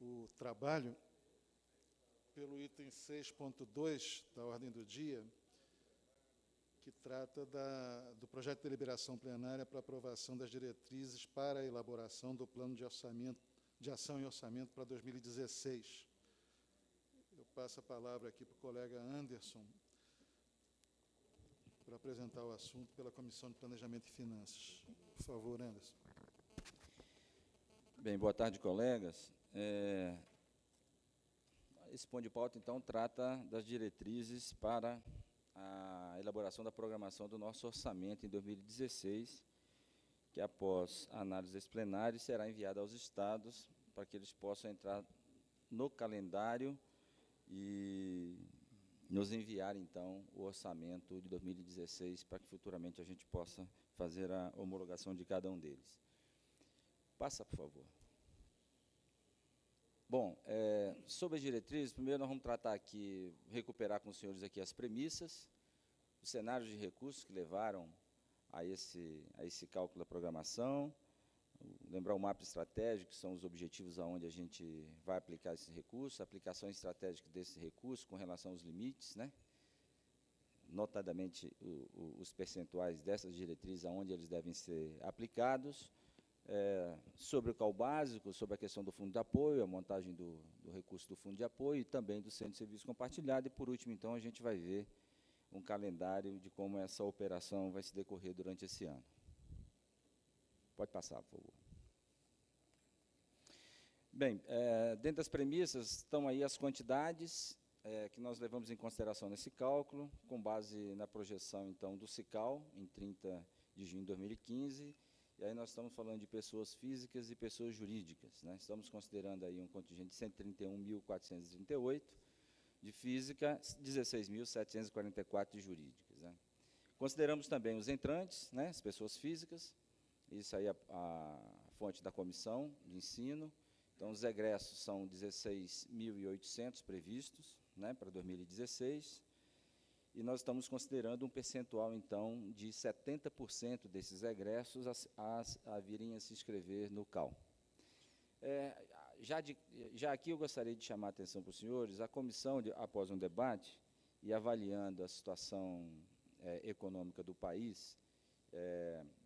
O trabalho pelo item 6.2 da ordem do dia, que trata do projeto de deliberação plenária para aprovação das diretrizes para a elaboração do plano de ação e orçamento para 2016. Eu passo a palavra aqui para o colega Anderson, para apresentar o assunto pela Comissão de Planejamento e Finanças. Por favor, Anderson. Bem, boa tarde, colegas. Esse ponto de pauta, então, trata das diretrizes para a elaboração da programação do nosso orçamento em 2016, que, após a análise desse plenário, será enviada aos estados para que eles possam entrar no calendário e nos enviar, então, o orçamento de 2016 para que, futuramente, a gente possa fazer a homologação de cada um deles. Passa, por favor. Bom, sobre as diretrizes, primeiro nós vamos tratar aqui, recuperar com os senhores aqui as premissas, os cenários de recursos que levaram a esse cálculo da programação, lembrar o mapa estratégico, que são os objetivos aonde a gente vai aplicar esses recursos, a aplicação estratégica desses recursos com relação aos limites, né? Notadamente os percentuais dessas diretrizes, aonde eles devem ser aplicados. Sobre o CAU básico, sobre a questão do fundo de apoio, a montagem do recurso do fundo de apoio e também do centro de serviço compartilhado. E, por último, então, a gente vai ver um calendário de como essa operação vai se decorrer durante esse ano. Pode passar, por favor. Bem, dentro das premissas estão aí as quantidades que nós levamos em consideração nesse cálculo, com base na projeção, então, do SICAL, em 30 de junho de 2015, E aí nós estamos falando de pessoas físicas e pessoas jurídicas, né? Estamos considerando aí um contingente de 131.438 de física, 16.744 de jurídicas, né? Consideramos também os entrantes, né? As pessoas físicas, isso aí é a fonte da comissão de ensino. Então, os egressos são 16.800 previstos, né? Para 2016. E nós estamos considerando um percentual, então, de 70% desses egressos a virem a se inscrever no CAU. Já aqui eu gostaria de chamar a atenção para os senhores, a comissão, após um debate, e avaliando a situação econômica do país,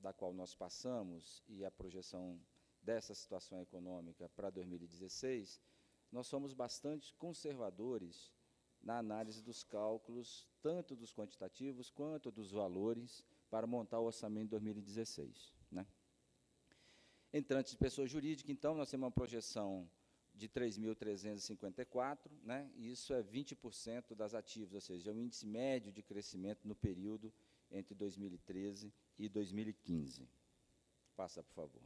da qual nós passamos, e a projeção dessa situação econômica para 2016, nós somos bastante conservadores na análise dos cálculos, tanto dos quantitativos quanto dos valores, para montar o orçamento de 2016. Né? Entrantes de pessoa jurídica, então, nós temos uma projeção de 3.354, né? E isso é 20% das ativas, ou seja, é o índice médio de crescimento no período entre 2013 e 2015. Passa, por favor.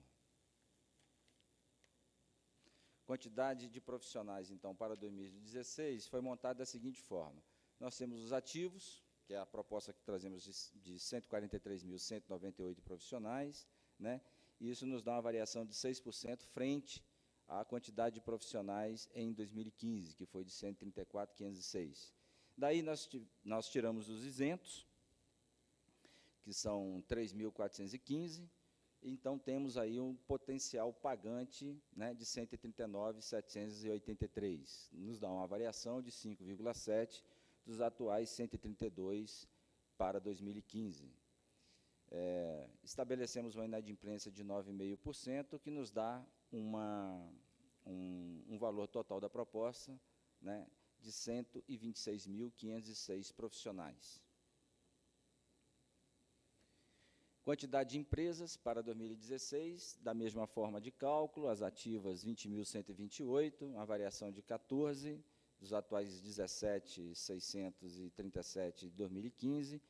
Quantidade de profissionais, então, para 2016 foi montada da seguinte forma. Nós temos os ativos, que é a proposta que trazemos de 143.198 profissionais, né? E isso nos dá uma variação de 6% frente à quantidade de profissionais em 2015, que foi de 134.506. Daí nós tiramos os isentos, que são 3.415, então, temos aí um potencial pagante, né, de 139.783. Nos dá uma variação de 5,7 dos atuais 132 para 2015. Estabelecemos uma inadimplência de 9,5%, que nos dá um valor total da proposta, né, de 126.506 profissionais. Quantidade de empresas para 2016, da mesma forma de cálculo, as ativas 20.128, uma variação de 14, dos atuais 17.637 de 2015,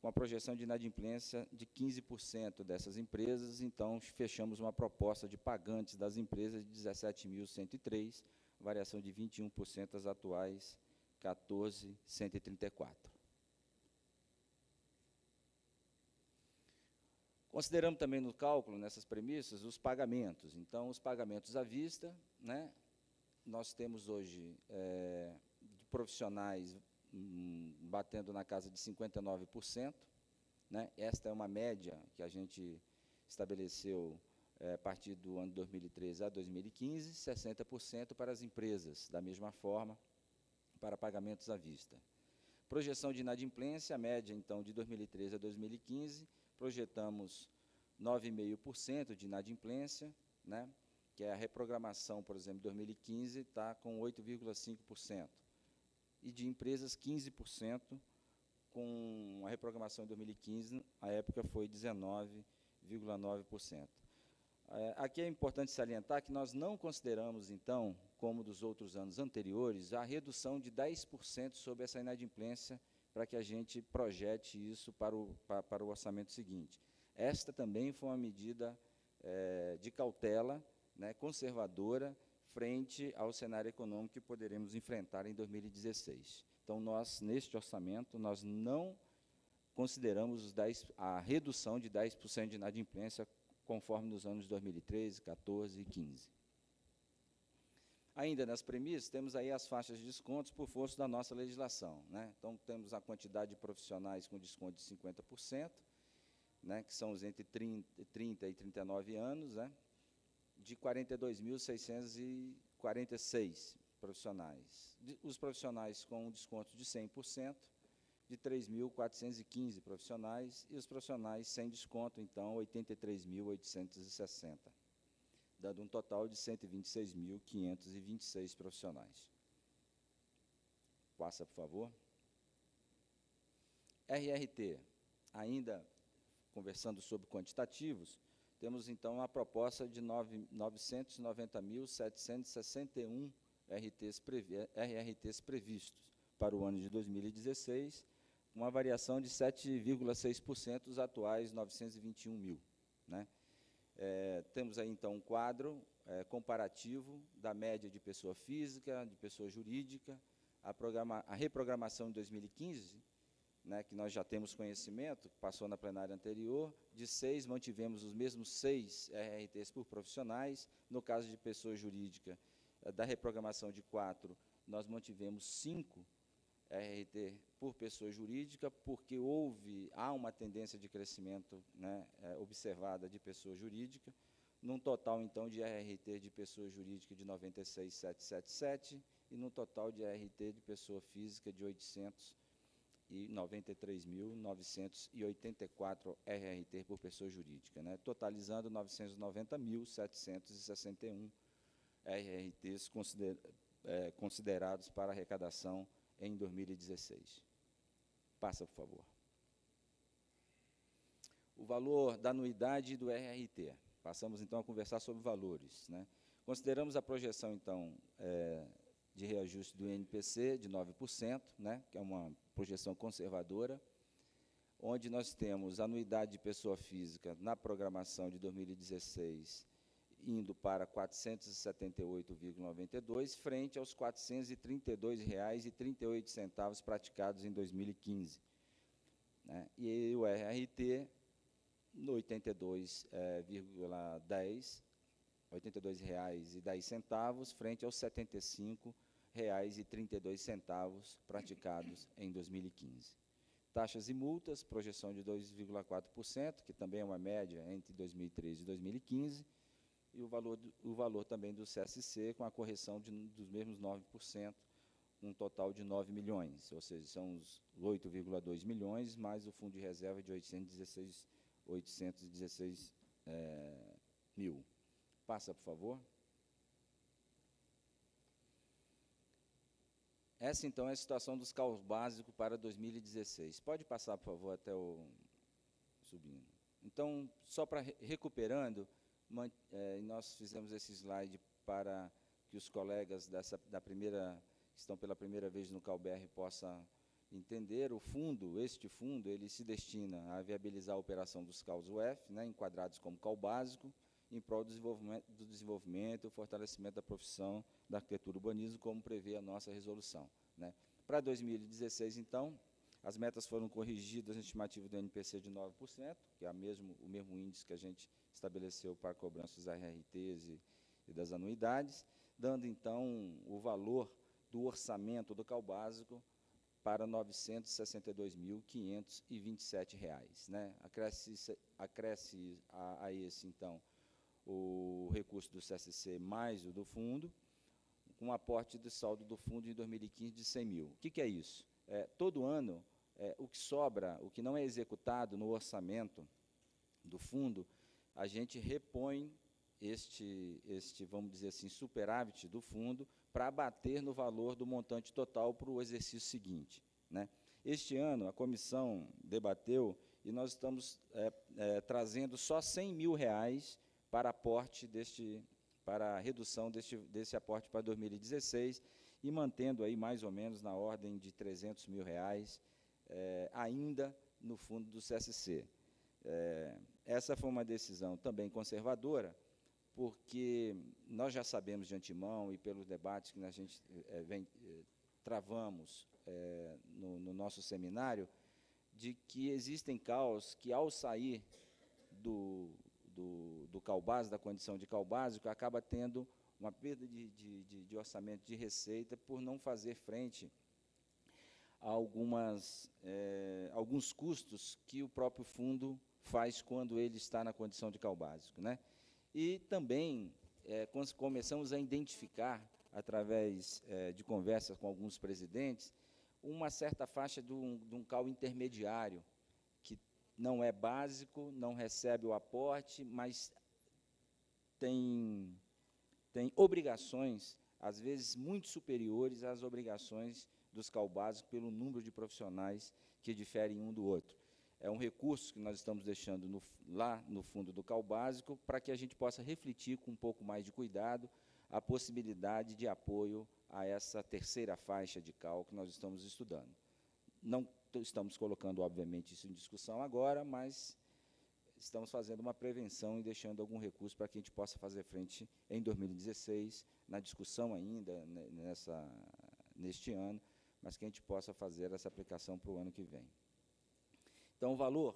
com a projeção de inadimplência de 15% dessas empresas, então fechamos uma proposta de pagantes das empresas de 17.103, variação de 21% das atuais 14.134. Consideramos também no cálculo, nessas premissas, os pagamentos. Então, os pagamentos à vista, né? Nós temos hoje de profissionais batendo na casa de 59%. Né? Esta é uma média que a gente estabeleceu a partir do ano 2013 a 2015, 60% para as empresas, da mesma forma, para pagamentos à vista. Projeção de inadimplência, a média, então, de 2013 a 2015, projetamos 9,5% de inadimplência, né, que é a reprogramação, por exemplo, de 2015, está com 8,5%. E de empresas, 15%, com a reprogramação de 2015, a época foi 19,9%. Aqui é importante salientar que nós não consideramos, então, como dos outros anos anteriores, a redução de 10% sobre essa inadimplência para que a gente projete isso para o orçamento seguinte. Esta também foi uma medida de cautela, né, conservadora, frente ao cenário econômico que poderemos enfrentar em 2016. Então, nós, neste orçamento, nós não consideramos a redução de 10% de inadimplência conforme nos anos 2013, 14 e 15. Ainda nas premissas, temos aí as faixas de descontos por força da nossa legislação, né? Então, temos a quantidade de profissionais com desconto de 50%, né, que são os entre 30 e 39 anos, né, de 42.646 profissionais. Os profissionais com um desconto de 100%, de 3.415 profissionais, e os profissionais sem desconto, então, 83.860, dando um total de 126.526 profissionais. Passa, por favor. RRT. Ainda conversando sobre quantitativos, temos, então, a proposta de 990.761 RRTs previstos para o ano de 2016, uma variação de 7,6% dos atuais 921 mil. Né? Temos aí, então, um quadro comparativo da média de pessoa física, de pessoa jurídica, a reprogramação de 2015, né, que nós já temos conhecimento, passou na plenária anterior, de 6 mantivemos os mesmos 6 RRTs por profissionais, no caso de pessoa jurídica, da reprogramação de 4, nós mantivemos 5 RRT por pessoa jurídica, porque há uma tendência de crescimento, né, observada de pessoa jurídica, num total, então, de RRT de pessoa jurídica de 96.777 e num total de RRT de pessoa física de 893.984 RRT por pessoa jurídica, né, totalizando 990.761 RRTs considerados para arrecadação em 2016. Passa, por favor. O valor da anuidade do RRT. Passamos, então, a conversar sobre valores, né? Consideramos a projeção, então, de reajuste do INPC de 9%, né, que é uma projeção conservadora, onde nós temos a anuidade de pessoa física na programação de 2016 indo para R$ 478,92, frente aos R$ 432,38 praticados em 2015. Né? E o RRT, no R$ 82,10 frente aos R$ 75,32 praticados em 2015. Taxas e multas, projeção de 2,4%, que também é uma média entre 2013 e 2015, e o valor também do CSC, com a correção dos mesmos 9%, um total de 9 milhões, ou seja, são os 8,2 milhões, mais o fundo de reserva de 816 mil. Passa, por favor. Essa, então, é a situação dos CAUs básicos para 2016. Pode passar, por favor, até o subindo. Então, só para recuperando, nós fizemos esse slide para que os colegas que estão pela primeira vez no CAU/BR possam entender. O fundo, este fundo, ele se destina a viabilizar a operação dos CAUs UF, né, enquadrados como CAU básico, em prol do desenvolvimento e fortalecimento da profissão da arquitetura e urbanismo, como prevê a nossa resolução, né. Para 2016, então, as metas foram corrigidas na estimativa do INPC de 9%, que é o mesmo índice que a gente estabeleceu para cobrança dos RRTs e das anuidades, dando, então, o valor do orçamento do CAU básico para R$ 962.527, né? Acresce a esse, então, o recurso do CSC mais o do fundo, com um aporte de saldo do fundo em 2015 de 100 mil. O que, é isso? Todo ano, o que sobra, o que não é executado no orçamento do fundo, a gente repõe este, vamos dizer assim, superávit do fundo para abater no valor do montante total para o exercício seguinte, né? Este ano, a comissão debateu e nós estamos trazendo só 100 mil reais para aporte para a redução desse aporte para 2016 e mantendo aí mais ou menos na ordem de 300 mil reais ainda no fundo do CSC. Essa foi uma decisão também conservadora, porque nós já sabemos de antemão e pelos debates que a gente travamos no nosso seminário, de que existem CAUs que, ao sair do CAU básico, da condição de CAU básico, acaba tendo uma perda de orçamento de receita por não fazer frente a alguns custos que o próprio fundo faz quando ele está na condição de CAU básico, né? E também começamos a identificar, através de conversas com alguns presidentes, uma certa faixa de um CAU intermediário, que não é básico, não recebe o aporte, mas tem obrigações, às vezes muito superiores às obrigações dos CAU básicos pelo número de profissionais que diferem um do outro. É um recurso que nós estamos deixando lá no fundo do CAU básico para que a gente possa refletir com um pouco mais de cuidado a possibilidade de apoio a essa terceira faixa de CAU que nós estamos estudando. Não estamos colocando, obviamente, isso em discussão agora, mas estamos fazendo uma prevenção e deixando algum recurso para que a gente possa fazer frente em 2016, na discussão ainda neste ano, mas que a gente possa fazer essa aplicação para o ano que vem. Então, o valor,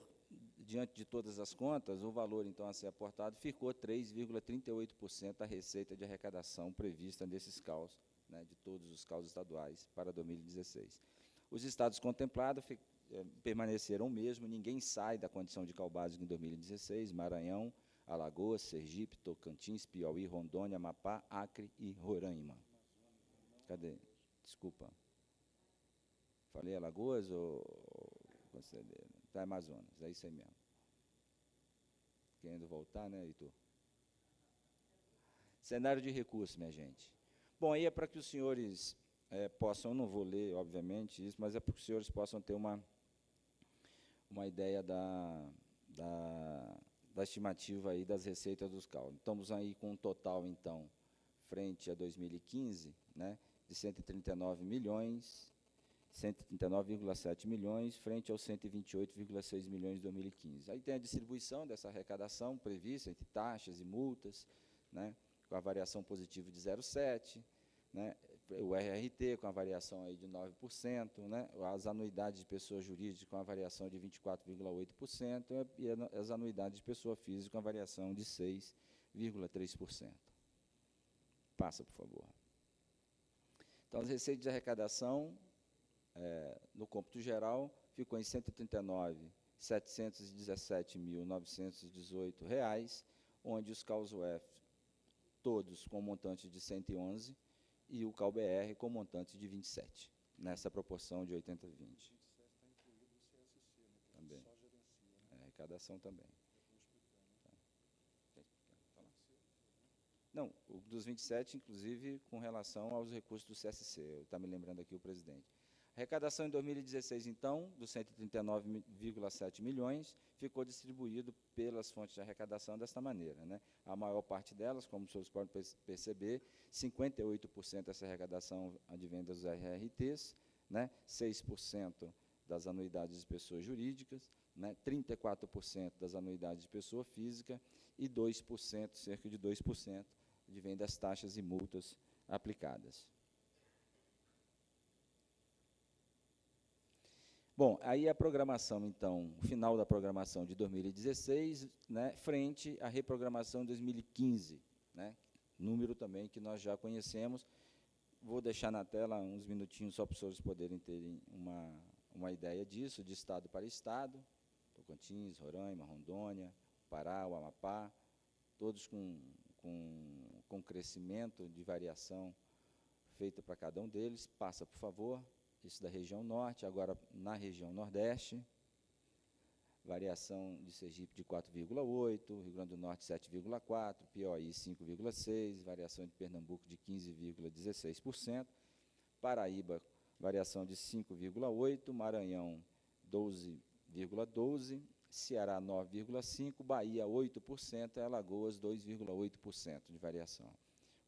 diante de todas as contas, o valor então a ser aportado ficou 3,38% da receita de arrecadação prevista nesses CAUs, né, de todos os CAUs estaduais para 2016. Os estados contemplados permaneceram o mesmo, ninguém sai da condição de CAU básico em 2016, Maranhão, Alagoas, Sergipe, Tocantins, Piauí, Rondônia, Amapá, Acre e Roraima. Cadê? Desculpa. Falei Alagoas ou... Tá, Amazonas, é isso aí mesmo. Querendo voltar, né, Heitor? Cenário de recursos, minha gente. Bom, aí é para que os senhores possam, não vou ler, obviamente, isso, mas é para que os senhores possam ter uma ideia da estimativa aí das receitas dos CAU. Estamos aí com um total, então, frente a 2015, né, de 139 milhões... 139,7 milhões, frente aos 128,6 milhões de 2015. Aí tem a distribuição dessa arrecadação prevista entre taxas e multas, né, com a variação positiva de 0,7%, né, o RRT com a variação aí de 9%, né, as anuidades de pessoa jurídica com a variação de 24,8% e as anuidades de pessoa física com a variação de 6,3%. Passa, por favor. Então, as receitas de arrecadação... no cômputo geral, ficou em R$ 139.717.918, onde os CAUs UF todos com montante de 111 e o CAU-BR com montante de 27, nessa proporção de 80-20. 27 está incluído no CSC, né, que também. Só gerencia, né? Arrecadação também. Não, o dos 27, inclusive, com relação aos recursos do CSC, está me lembrando aqui o presidente. Arrecadação em 2016, então, dos 139,7 milhões, ficou distribuído pelas fontes de arrecadação desta maneira, né? A maior parte delas, como os senhores podem perceber, 58% dessa arrecadação advém dos RRTs, né? 6% das anuidades de pessoas jurídicas, né? 34% das anuidades de pessoa física e 2%, cerca de 2%, advém das taxas e multas aplicadas. Bom, aí a programação, então, o final da programação de 2016, né, frente à reprogramação de 2015, né, número também que nós já conhecemos. Vou deixar na tela uns minutinhos só para os senhores poderem terem uma ideia disso, de estado para estado, Tocantins, Roraima, Rondônia, Pará, o Amapá, todos com crescimento de variação feita para cada um deles. Passa, por favor, isso da região norte, agora na região nordeste, variação de Sergipe de 4,8, Rio Grande do Norte 7,4, Piauí 5,6, variação de Pernambuco de 15,16%, Paraíba, variação de 5,8, Maranhão 12,12%, Ceará 9,5%, Bahia 8%, Alagoas 2,8% de variação.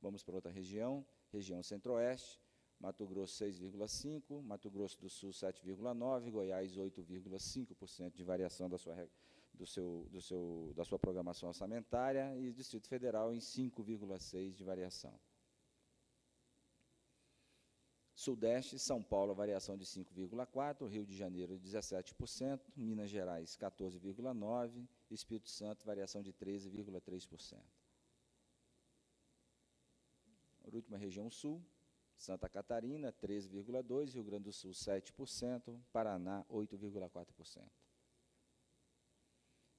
Vamos para outra região, região centro-oeste, Mato Grosso 6,5%, Mato Grosso do Sul 7,9%, Goiás 8,5% de variação da sua programação orçamentária e Distrito Federal em 5,6% de variação. Sudeste, São Paulo, variação de 5,4%, Rio de Janeiro 17%, Minas Gerais 14,9%, Espírito Santo, variação de 13,3%. A última região sul, Santa Catarina 13,2%, Rio Grande do Sul 7%, Paraná 8,4%.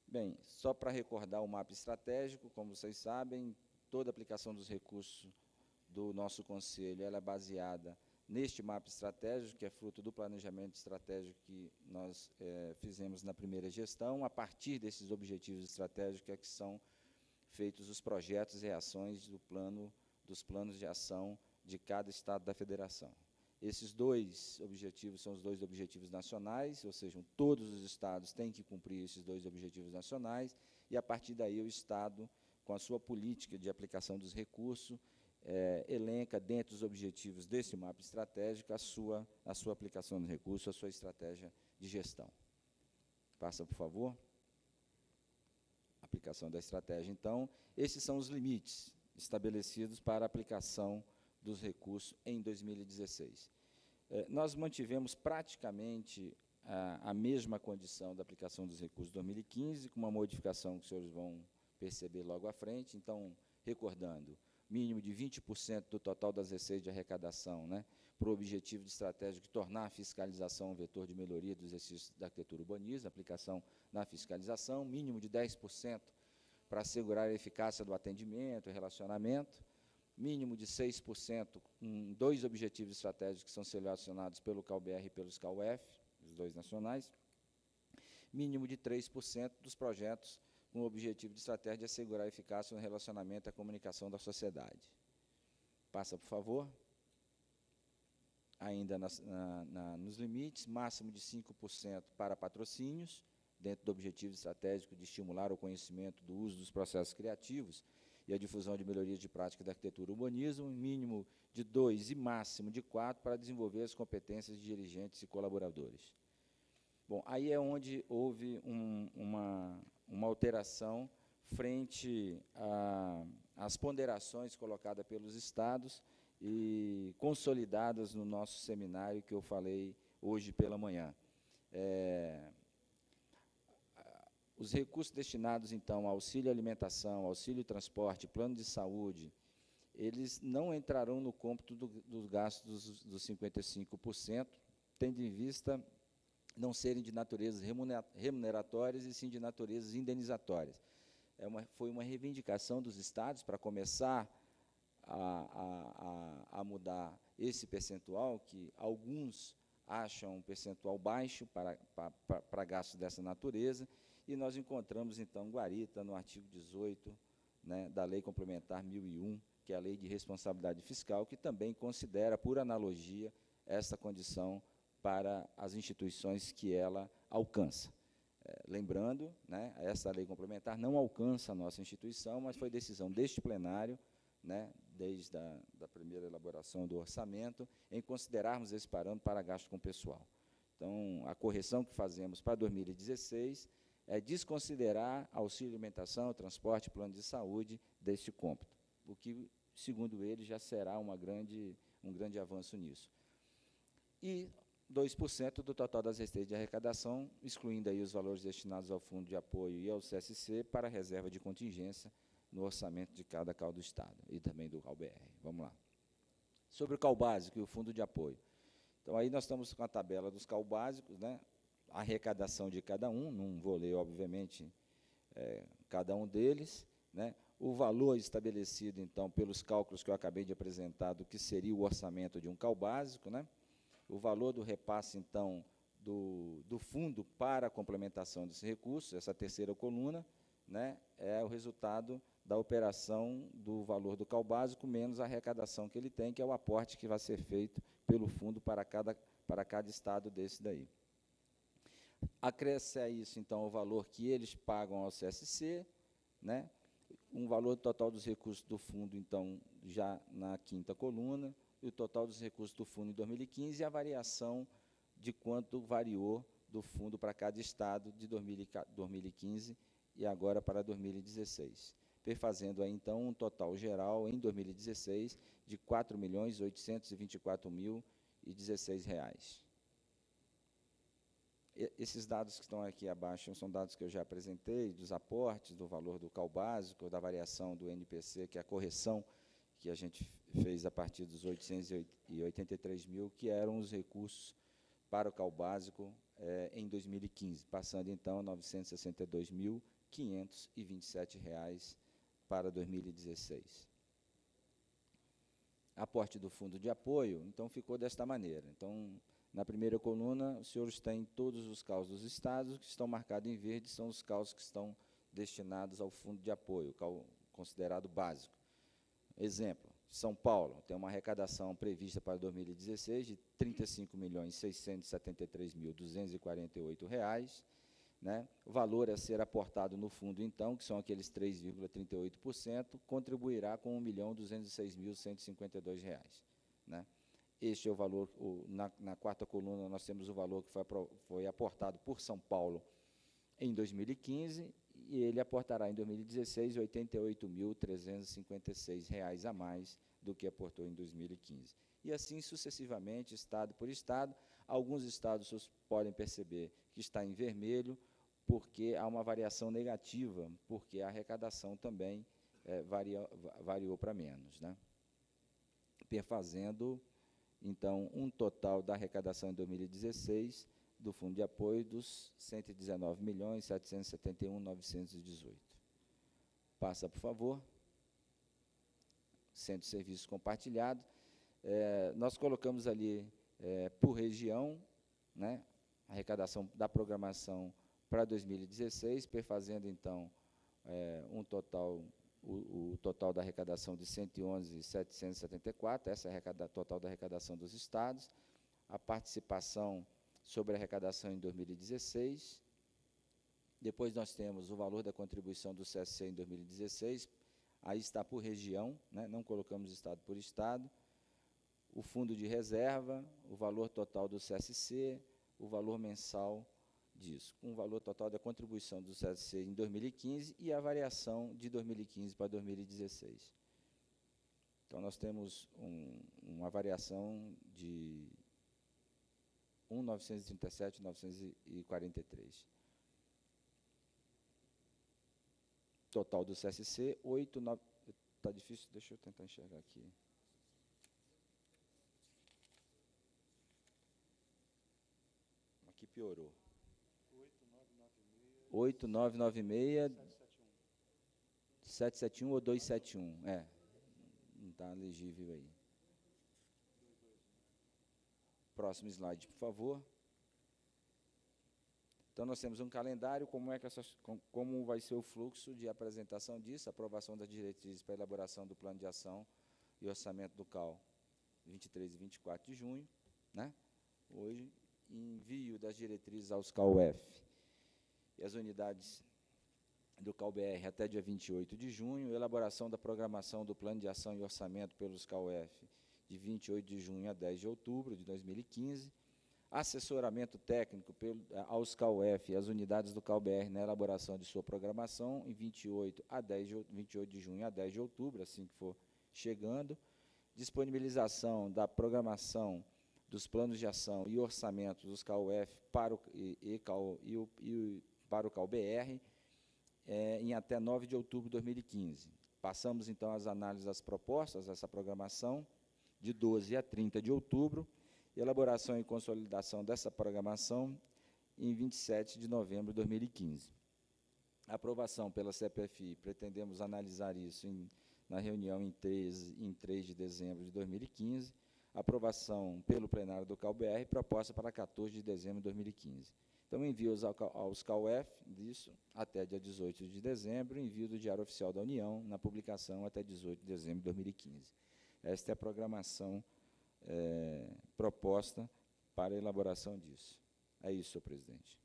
Bem, só para recordar o mapa estratégico, como vocês sabem, toda a aplicação dos recursos do nosso Conselho ela é baseada neste mapa estratégico, que é fruto do planejamento estratégico que nós fizemos na primeira gestão. A partir desses objetivos estratégicos é que são feitos os projetos e ações do plano, dos planos de ação de cada estado da federação. Esses dois objetivos são os dois objetivos nacionais, ou seja, todos os estados têm que cumprir esses dois objetivos nacionais, e a partir daí o estado, com a sua política de aplicação dos recursos, elenca dentro dos objetivos desse mapa estratégico a sua aplicação do recurso, a sua estratégia de gestão. Passa, por favor. Aplicação da estratégia, então. Esses são os limites estabelecidos para a aplicação dos recursos em 2016. Nós mantivemos praticamente a mesma condição da aplicação dos recursos de 2015, com uma modificação que os senhores vão perceber logo à frente. Então, recordando, mínimo de 20% do total das receitas de arrecadação, né, para o objetivo de estratégico de tornar a fiscalização um vetor de melhoria dos exercícios da arquitetura urbanista, aplicação na fiscalização, mínimo de 10% para assegurar a eficácia do atendimento e relacionamento, mínimo de 6% com dois objetivos estratégicos que são selecionados pelo CAU-BR e pelos CAU-F, os dois nacionais, mínimo de 3% dos projetos com o objetivo de estratégia de assegurar a eficácia no relacionamento e a comunicação da sociedade. Passa, por favor. Ainda nos limites, máximo de 5% para patrocínios, dentro do objetivo estratégico de estimular o conhecimento do uso dos processos criativos e a difusão de melhorias de prática da arquitetura e urbanismo, mínimo de 2% e máximo de 4% para desenvolver as competências de dirigentes e colaboradores. Bom, aí é onde houve uma alteração frente às ponderações colocadas pelos estados e consolidadas no nosso seminário que eu falei hoje pela manhã. Os recursos destinados, então, ao auxílio alimentação, auxílio transporte, plano de saúde, eles não entrarão no cômputo dos gastos dos 55%, tendo em vista não serem de naturezas remuneratórias, e sim de naturezas indenizatórias. Foi uma reivindicação dos estados para começar a mudar esse percentual, que alguns acham um percentual baixo para gastos dessa natureza, e nós encontramos, então, guarita no artigo 18, né, da Lei Complementar 1001, que é a Lei de Responsabilidade Fiscal, que também considera, por analogia, esta condição para as instituições que ela alcança. Lembrando, né, essa lei complementar não alcança a nossa instituição, mas foi decisão deste plenário, né, desde a da primeira elaboração do orçamento, em considerarmos esse parâmetro para gasto com pessoal. Então, a correção que fazemos para 2016 é desconsiderar auxílio alimentação, transporte, plano de saúde deste cômputo, o que, segundo ele, já será um grande avanço nisso. E 2% do total das receitas de arrecadação, excluindo aí os valores destinados ao Fundo de Apoio e ao CSC para reserva de contingência no orçamento de cada CAU do Estado e também do CAU-BR. Vamos lá. Sobre o CAU básico e o Fundo de Apoio. Então, aí nós estamos com a tabela dos CAU básicos, né? A arrecadação de cada um, não vou ler, obviamente, cada um deles, né? o valor estabelecido, então, pelos cálculos que eu acabei de apresentar, do que seria o orçamento de um CAU básico, né? O valor do repasse, então, do fundo para a complementação desse recurso, essa terceira coluna, né, é o resultado da operação do valor do CAU básico menos a arrecadação que ele tem, que é o aporte que vai ser feito pelo fundo para cada estado desse daí. Acresce a isso, então, o valor que eles pagam ao CSC, né, um valor total dos recursos do fundo, então, já na quinta coluna, e o total dos recursos do fundo em 2015, e a variação de quanto variou do fundo para cada estado de 2015 e agora para 2016. Perfazendo aí, então, um total geral em 2016 de R$ 4.824.016. Esses dados que estão aqui abaixo são dados que eu já apresentei, dos aportes, do valor do CAU básico, da variação do INPC, que é a correção que a gente fez a partir dos 883 mil, que eram os recursos para o CAU básico em 2015, passando, então, R$ 962.527 para 2016. Aporte do fundo de apoio, então, ficou desta maneira. Então, na primeira coluna, os senhores têm todos os CAUs dos estados, que estão marcados em verde, são os CAUs que estão destinados ao fundo de apoio, CAU considerado básico. Exemplo, São Paulo tem uma arrecadação prevista para 2016 de R$ 35.673.248, né? O valor a ser aportado no fundo, então, que são aqueles 3,38%, contribuirá com R$ 1.206.152, né? Este é o valor, na quarta coluna nós temos o valor que foi aportado por São Paulo em 2015, e ele aportará em 2016 R$ 88.356 a mais do que aportou em 2015. E assim sucessivamente, estado por estado. Alguns estados vocês podem perceber que está em vermelho, porque há uma variação negativa, porque a arrecadação também variou para menos, né? Perfazendo, então, um total da arrecadação em 2016 do fundo de apoio dos R$ 119.771.918. Passa, por favor. Centro de Serviços Compartilhado. Nós colocamos ali, por região, né, a arrecadação da programação para 2016, perfazendo, então, um total... O total da arrecadação de R$ 111.774, essa é a total da arrecadação dos estados, a participação sobre a arrecadação em 2016, depois nós temos o valor da contribuição do CSC em 2016, aí está por região, né, não colocamos estado por estado, o fundo de reserva, o valor total do CSC, o valor mensal disso, com o valor total da contribuição do CSC em 2015 e a variação de 2015 para 2016. Então, nós temos uma variação de R$ 1.937.943. Total do CSC, 8.9... Está difícil? Deixa eu tentar enxergar aqui. Aqui piorou. 8.996.771 ou 271, não está legível aí. Próximo slide, por favor. Então, nós temos um calendário, como vai ser o fluxo de apresentação disso, aprovação das diretrizes para elaboração do plano de ação e orçamento do CAU, 23 e 24 de junho, né? Hoje, envio das diretrizes aos CAU-F e as unidades do CAU-BR até dia 28 de junho, elaboração da programação do plano de ação e orçamento pelos CAU-F de 28 de junho a 10 de outubro de 2015, assessoramento técnico aos CAU-F e as unidades do CAU-BR na elaboração de sua programação em 28 de junho a 10 de outubro, assim que for chegando, disponibilização da programação dos planos de ação e orçamento dos CAU-F para o CAU-BR, em até 9 de outubro de 2015. Passamos, então, as análises das propostas dessa programação, de 12 a 30 de outubro, elaboração e consolidação dessa programação em 27 de novembro de 2015. aprovação pela CPFI, pretendemos analisar isso na reunião em 3 de dezembro de 2015, aprovação pelo plenário do CAU-BR, proposta para 14 de dezembro de 2015. Então, envio aos CAU-F disso até dia 18 de dezembro, envio do Diário Oficial da União na publicação até 18 de dezembro de 2015. Esta é a programação proposta para a elaboração disso. É isso, senhor presidente.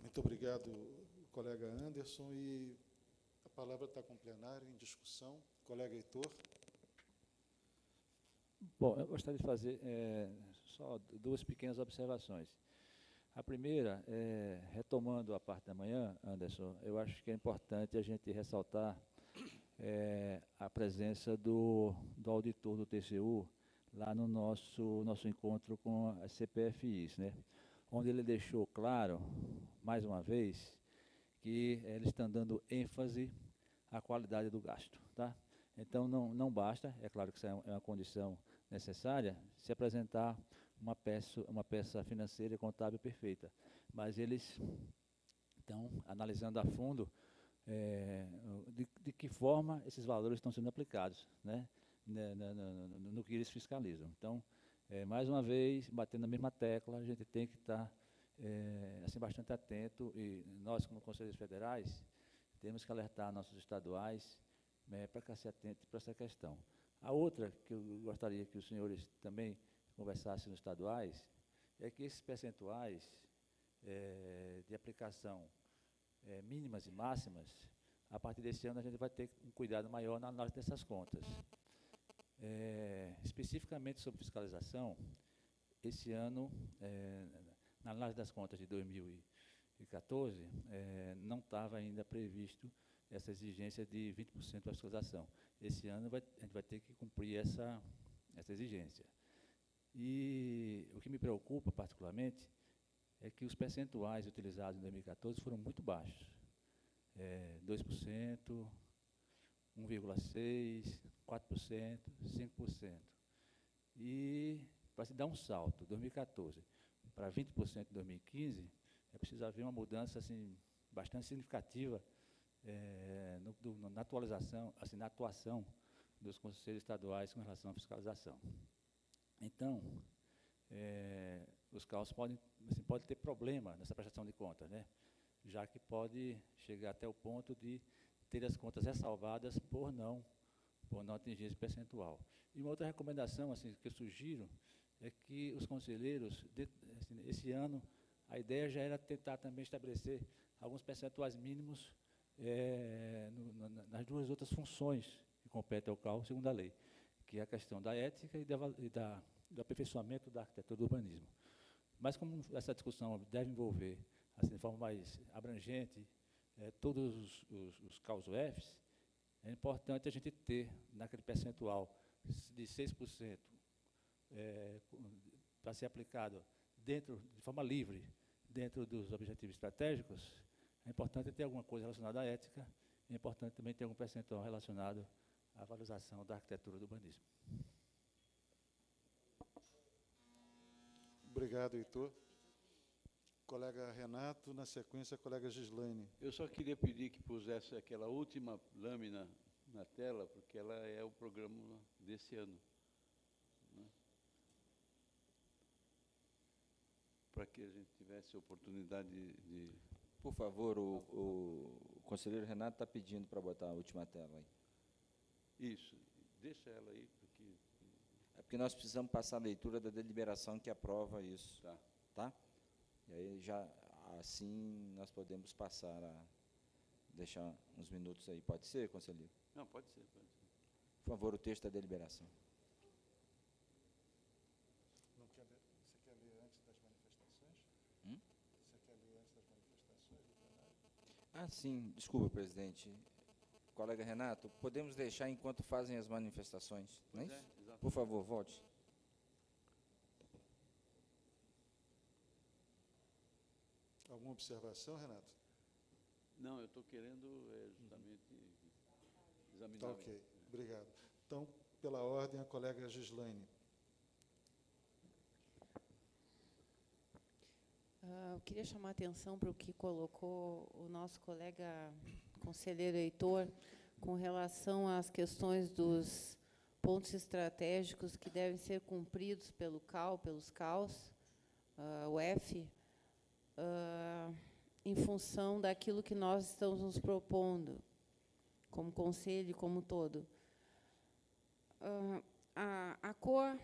Muito obrigado, colega Anderson. E a palavra está com o plenário, em discussão. Colega Heitor. Bom, eu gostaria de fazer só duas pequenas observações. A primeira, retomando a parte da manhã, Anderson, eu acho que é importante a gente ressaltar a presença do auditor do TCU lá no nosso encontro com as CPFIs, né? Onde ele deixou claro, mais uma vez, que eles estão dando ênfase à qualidade do gasto. Tá? Então, não basta, é claro que isso é uma condição necessária, se apresentar uma peça financeira e contábil perfeita. Mas eles estão analisando a fundo de que forma esses valores estão sendo aplicados, né? No que eles fiscalizam. Então, mais uma vez, batendo na mesma tecla, a gente tem que estar assim, bastante atento, e nós, como conselheiros federais, temos que alertar nossos estaduais para que se atentem para essa questão. A outra que eu gostaria que os senhores também conversassem nos estaduais é que esses percentuais de aplicação mínimas e máximas, a partir desse ano a gente vai ter um cuidado maior na análise dessas contas. Especificamente sobre fiscalização, esse ano, na análise das contas de 2014, não estava ainda previsto essa exigência de 20% da fiscalização. Esse ano a gente vai ter que cumprir essa exigência. E o que me preocupa particularmente é que os percentuais utilizados em 2014 foram muito baixos, 2%, 1,6%, 4%, 5%. E para se dar um salto, 2014 para 20% em 2015, é preciso haver uma mudança assim, bastante significativa na atuação dos conselheiros estaduais com relação à fiscalização. Então, os CAUs podem ter problema nessa prestação de contas, né? Já que pode chegar até o ponto de ter as contas ressalvadas por não atingir esse percentual. E uma outra recomendação assim, que eu sugiro é que os conselheiros, esse ano, a ideia já era tentar também estabelecer alguns percentuais mínimos nas duas outras funções que competem ao CAU, segundo a lei, que é a questão da ética e do aperfeiçoamento da arquitetura do urbanismo. Mas como essa discussão deve envolver, assim, de forma mais abrangente, todos os CAUs-Fs, é importante a gente ter, naquele percentual de 6% para ser aplicado de forma livre dentro dos objetivos estratégicos, é importante ter alguma coisa relacionada à ética, é importante também ter algum percentual relacionado à valorização da arquitetura do urbanismo. Obrigado, Heitor. Colega Renato, na sequência, a colega Gislaine. Eu só queria pedir que pusesse aquela última lâmina na tela, porque ela é o programa desse ano. Né? Para que a gente tivesse a oportunidade de... Por favor, o conselheiro Renato está pedindo para botar a última tela aí. Isso, deixa ela aí. Porque... É porque nós precisamos passar a leitura da deliberação que aprova isso. Tá? Tá? E aí, já assim, nós podemos passar a deixar uns minutos aí. Pode ser, conselheiro? Não, pode ser. Pode ser. Por favor, o texto da deliberação. Não quer ler? Você quer ler antes das manifestações? Você quer ler antes das manifestações? Ah, sim. Desculpa, presidente. Colega Renato, podemos deixar enquanto fazem as manifestações, não é isso? Exatamente. Por favor, volte. Alguma observação, Renato? Não, eu estou querendo justamente examinar. Tá, ok, obrigado. Então, pela ordem, a colega Gislaine. Eu queria chamar a atenção para o que colocou o nosso colega conselheiro Heitor com relação às questões dos pontos estratégicos que devem ser cumpridos pelo CAU, pelos CAUs, o F, em função daquilo que nós estamos nos propondo, como conselho, como todo. A COA,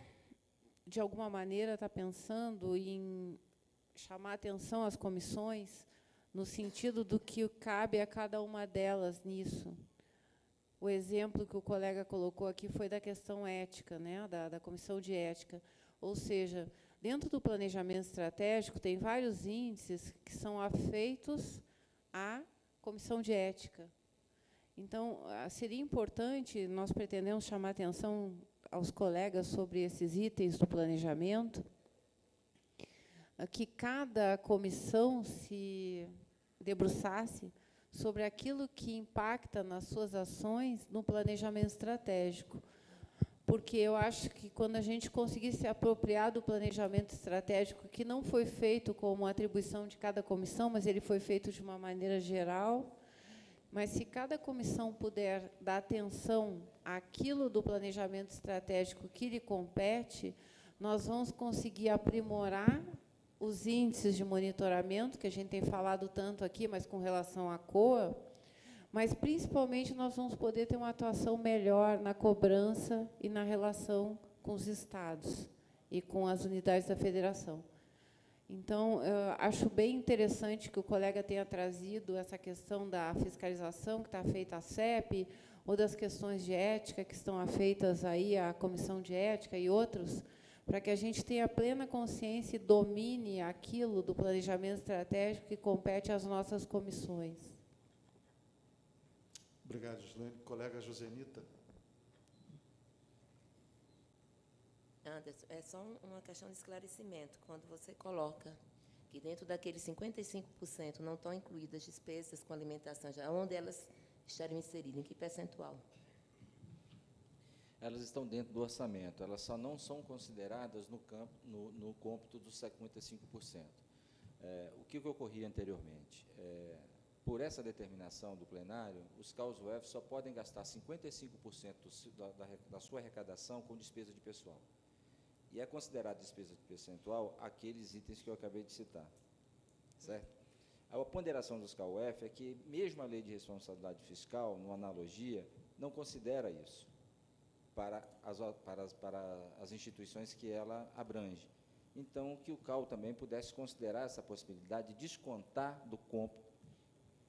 de alguma maneira, está pensando em chamar atenção às comissões no sentido do que cabe a cada uma delas nisso. O exemplo que o colega colocou aqui foi da questão ética, né, da comissão de ética. Ou seja, dentro do planejamento estratégico, tem vários índices que são afeitos à comissão de ética. Então, seria importante, nós pretendemos chamar atenção aos colegas sobre esses itens do planejamento, que cada comissão se debruçasse sobre aquilo que impacta nas suas ações no planejamento estratégico. Porque eu acho que, quando a gente conseguir se apropriar do planejamento estratégico, que não foi feito como atribuição de cada comissão, mas ele foi feito de uma maneira geral, mas se cada comissão puder dar atenção àquilo do planejamento estratégico que lhe compete, nós vamos conseguir aprimorar os índices de monitoramento, que a gente tem falado tanto aqui, mas com relação à COA, mas, principalmente, nós vamos poder ter uma atuação melhor na cobrança e na relação com os estados e com as unidades da federação. Então, eu acho bem interessante que o colega tenha trazido essa questão da fiscalização que está feita à CEP, ou das questões de ética que estão afeitas aí à Comissão de Ética e outros, para que a gente tenha plena consciência e domine aquilo do planejamento estratégico que compete às nossas comissões. Obrigado, Gislaine. Colega Josenita. Anderson, é só uma questão de esclarecimento. Quando você coloca que dentro daqueles 55% não estão incluídas despesas com alimentação, já onde elas estariam inseridas, em que percentual? Elas estão dentro do orçamento, elas só não são consideradas no cômputo dos 55%. O que ocorria anteriormente? Por essa determinação do plenário, os CAUs UF só podem gastar 55% da sua arrecadação com despesa de pessoal. E é considerada despesa de percentual aqueles itens que eu acabei de citar. Certo? A ponderação dos CAU UF é que, mesmo a lei de responsabilidade fiscal, numa analogia, não considera isso para as instituições que ela abrange. Então, que o CAU também pudesse considerar essa possibilidade de descontar do cômputo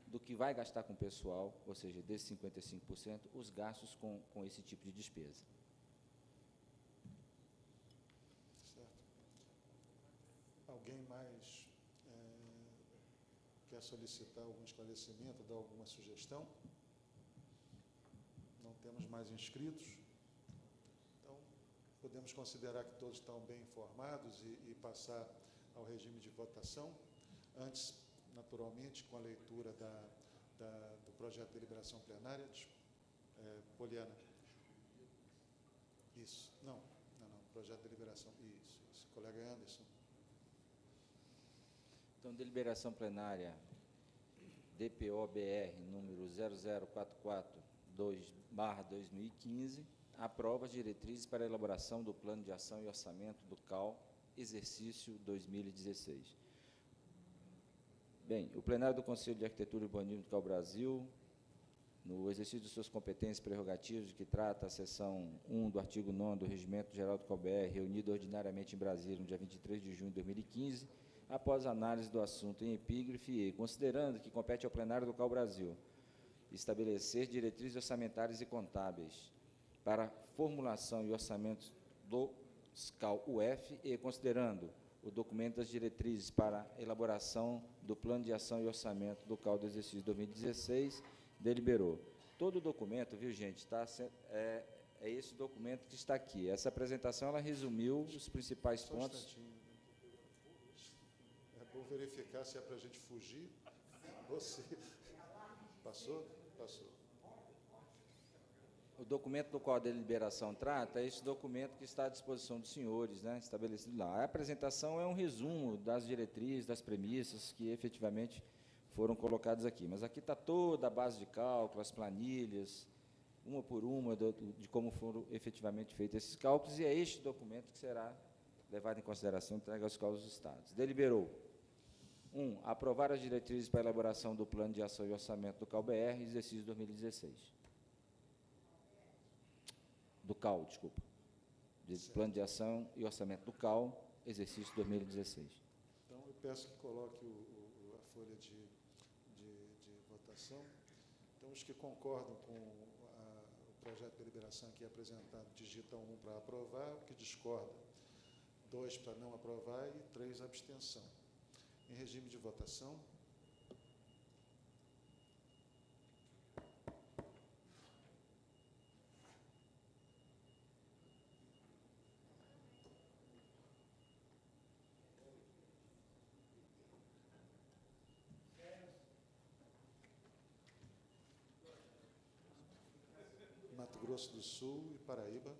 do que vai gastar com o pessoal, ou seja, desses 55%, os gastos com esse tipo de despesa. Certo. Alguém mais quer solicitar algum esclarecimento, dar alguma sugestão? Não temos mais inscritos. Podemos considerar que todos estão bem informados e passar ao regime de votação. Antes, naturalmente, com a leitura do projeto de deliberação plenária. Poliana. Isso. Não. Projeto de deliberação. Isso. Colega Anderson. Então, deliberação plenária DPOBR número 0044/2015. Aprova as diretrizes para a elaboração do Plano de Ação e Orçamento do CAU, exercício 2016. Bem, o plenário do Conselho de Arquitetura e Urbanismo do CAU Brasil, no exercício de suas competências prerrogativas, de que trata a seção 1 do artigo 9º do Regimento Geral do CAU-BR, reunido ordinariamente em Brasília, no dia 23 de junho de 2015, após análise do assunto em epígrafe e, considerando que compete ao plenário do CAU Brasil estabelecer diretrizes orçamentárias e contábeis para formulação e orçamento do CAU-UF e considerando o documento das diretrizes para elaboração do Plano de Ação e Orçamento do CAU do exercício 2016, deliberou. Todo o documento, viu, gente, tá, é esse documento que está aqui. Essa apresentação, ela resumiu os principais pontos. Vou verificar se é para a gente fugir. Você... Passou? Passou. O documento do qual a deliberação trata é esse documento que está à disposição dos senhores, né, estabelecido lá. A apresentação é um resumo das diretrizes, das premissas que efetivamente foram colocadas aqui. Mas aqui está toda a base de cálculo, as planilhas, uma por uma, de como foram efetivamente feitos esses cálculos, e é este documento que será levado em consideração e entregue aos cálculos dos Estados. Deliberou. 1. Aprovar as diretrizes para a elaboração do Plano de Ação e Orçamento do CAU-BR, exercício 2016. Do CAU, desculpa. Plano de Ação e Orçamento do CAU, exercício 2016. Então, eu peço que coloque a folha de votação. Então, os que concordam com o projeto de deliberação aqui apresentado, digita 1 para aprovar, o que discorda, 2 para não aprovar e 3 abstenção. Em regime de votação. Mato Grosso do Sul e Paraíba.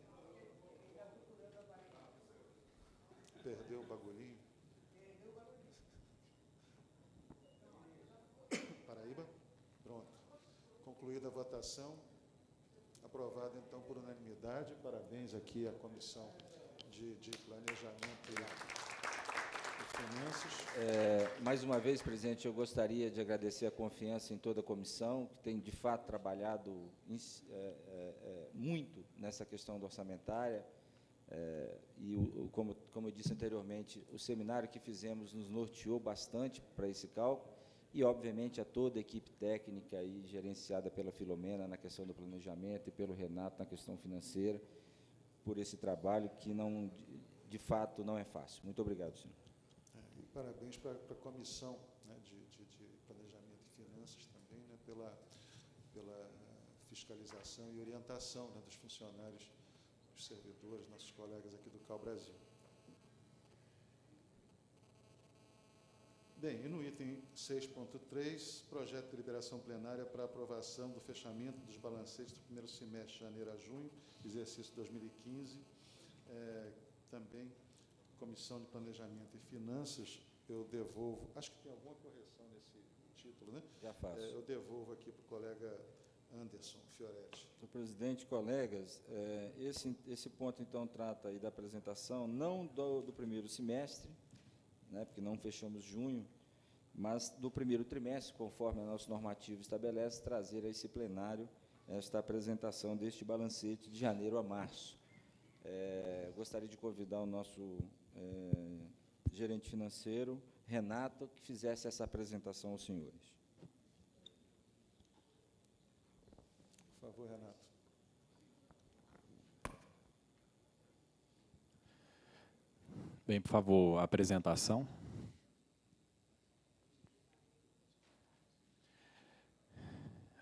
Perdeu o bagulhinho. Paraíba? Pronto. Concluída a votação. Aprovado, então, por unanimidade. Parabéns aqui à Comissão de Planejamento e Finanças. Mais uma vez, presidente, eu gostaria de agradecer a confiança em toda a comissão, que tem, de fato, trabalhado muito nessa questão da orçamentária. E, como eu disse anteriormente, o seminário que fizemos nos norteou bastante para esse cálculo e, obviamente, a toda a equipe técnica aí, gerenciada pela Filomena na questão do planejamento e pelo Renato na questão financeira, por esse trabalho que, não, de fato, não é fácil. Muito obrigado, senhor. E parabéns para a Comissão, né, de Planejamento e Finanças também, né, pela fiscalização e orientação, né, dos funcionários, os servidores, nossos colegas aqui do CAU Brasil. Bem, e no item 6.3, projeto de deliberação plenária para aprovação do fechamento dos balancetes do primeiro semestre de janeiro a junho, exercício 2015, também Comissão de Planejamento e Finanças, eu devolvo, acho que tem alguma correção nesse título, né? Já faço. Eu devolvo aqui para o colega Anderson Fioretti. Senhor presidente, colegas, esse ponto, então, trata aí da apresentação, não do primeiro semestre, né, porque não fechamos junho, mas do primeiro trimestre, conforme a nossa normativa estabelece, trazer a esse plenário esta apresentação deste balancete de janeiro a março. Gostaria de convidar o nosso gerente financeiro, Renato, que fizesse essa apresentação aos senhores. Por favor, Renato. Bem, por favor, a apresentação.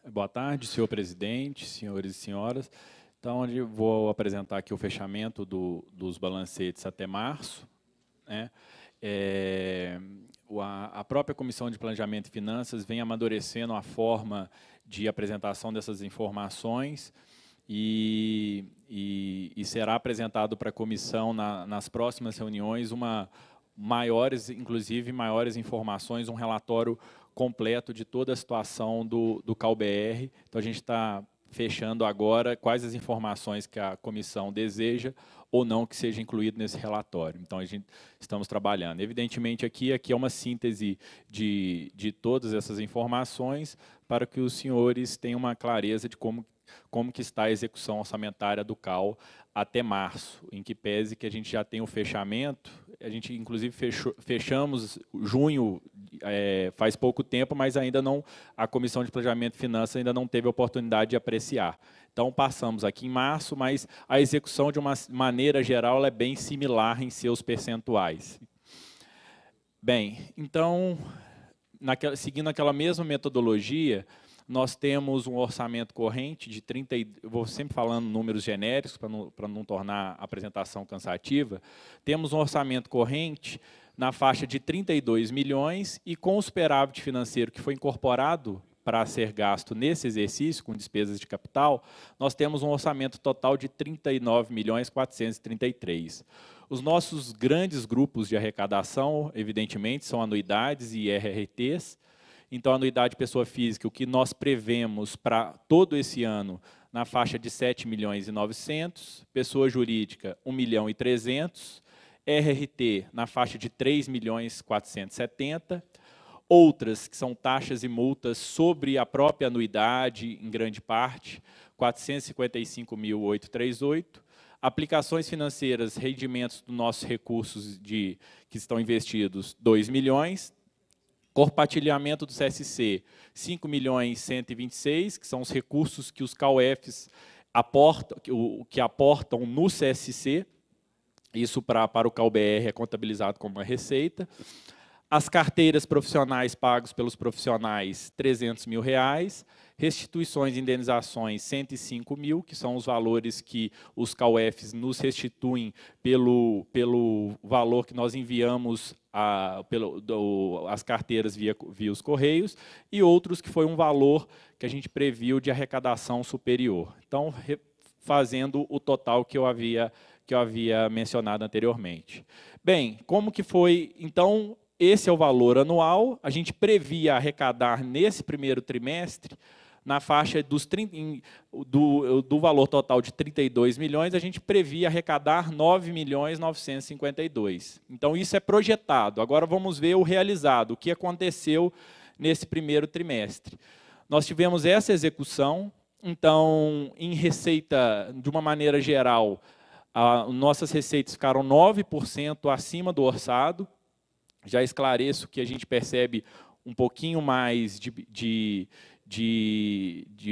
Boa tarde, senhor presidente, senhores e senhoras. Então, eu vou apresentar aqui o fechamento dos balancetes até março, né? A própria Comissão de Planejamento e Finanças vem amadurecendo a forma de apresentação dessas informações. E será apresentado para a comissão nas próximas reuniões inclusive maiores informações, um relatório completo de toda a situação do CAU-BR. Então, a gente está fechando agora quais as informações que a comissão deseja ou não que seja incluído nesse relatório. Então, estamos trabalhando. Evidentemente, aqui é uma síntese de todas essas informações para que os senhores tenham uma clareza de como que está a execução orçamentária do CAU até março, em que pese que a gente já tem o fechamento, a gente, inclusive, fechamos junho faz pouco tempo, mas ainda não, a Comissão de Planejamento e Finanças ainda não teve a oportunidade de apreciar. Então, passamos aqui em março, mas a execução, de uma maneira geral, ela é bem similar em seus percentuais. Bem, então, seguindo aquela mesma metodologia, nós temos um orçamento corrente de 30, eu vou sempre falando números genéricos para não tornar a apresentação cansativa. Temos um orçamento corrente na faixa de 32 milhões e com o superávit financeiro que foi incorporado para ser gasto nesse exercício, com despesas de capital, nós temos um orçamento total de R$ 39.433. Os nossos grandes grupos de arrecadação, evidentemente, são anuidades e RRTs. Então, a anuidade pessoa física, o que nós prevemos para todo esse ano, na faixa de 7 milhões e 900, pessoa jurídica 1 milhão e 300, RRT na faixa de 3 milhões 470, outras que são taxas e multas sobre a própria anuidade, em grande parte, 455.838, aplicações financeiras, rendimentos dos nossos recursos que estão investidos, 2 milhões, compartilhamento do CSC, 5 milhões 126, que são os recursos que os CAUFs aportam, que aportam no CSC, isso para o CAU/BR é contabilizado como uma receita. As carteiras profissionais pagos pelos profissionais, 300 mil reais. Restituições e indenizações, 105 mil, que são os valores que os CAUFs nos restituem pelo valor que nós enviamos as carteiras via os Correios, e outros que foi um valor que a gente previu de arrecadação superior. Então, fazendo o total que eu havia mencionado anteriormente. Bem, como que foi, então, esse é o valor anual, a gente previa arrecadar nesse primeiro trimestre, na faixa do valor total de 32 milhões, a gente previa arrecadar 9 milhões 952. Então, isso é projetado. Agora vamos ver o realizado, o que aconteceu nesse primeiro trimestre. Nós tivemos essa execução, então, em receita, de uma maneira geral, nossas receitas ficaram 9% acima do orçado. Já esclareço que a gente percebe um pouquinho mais de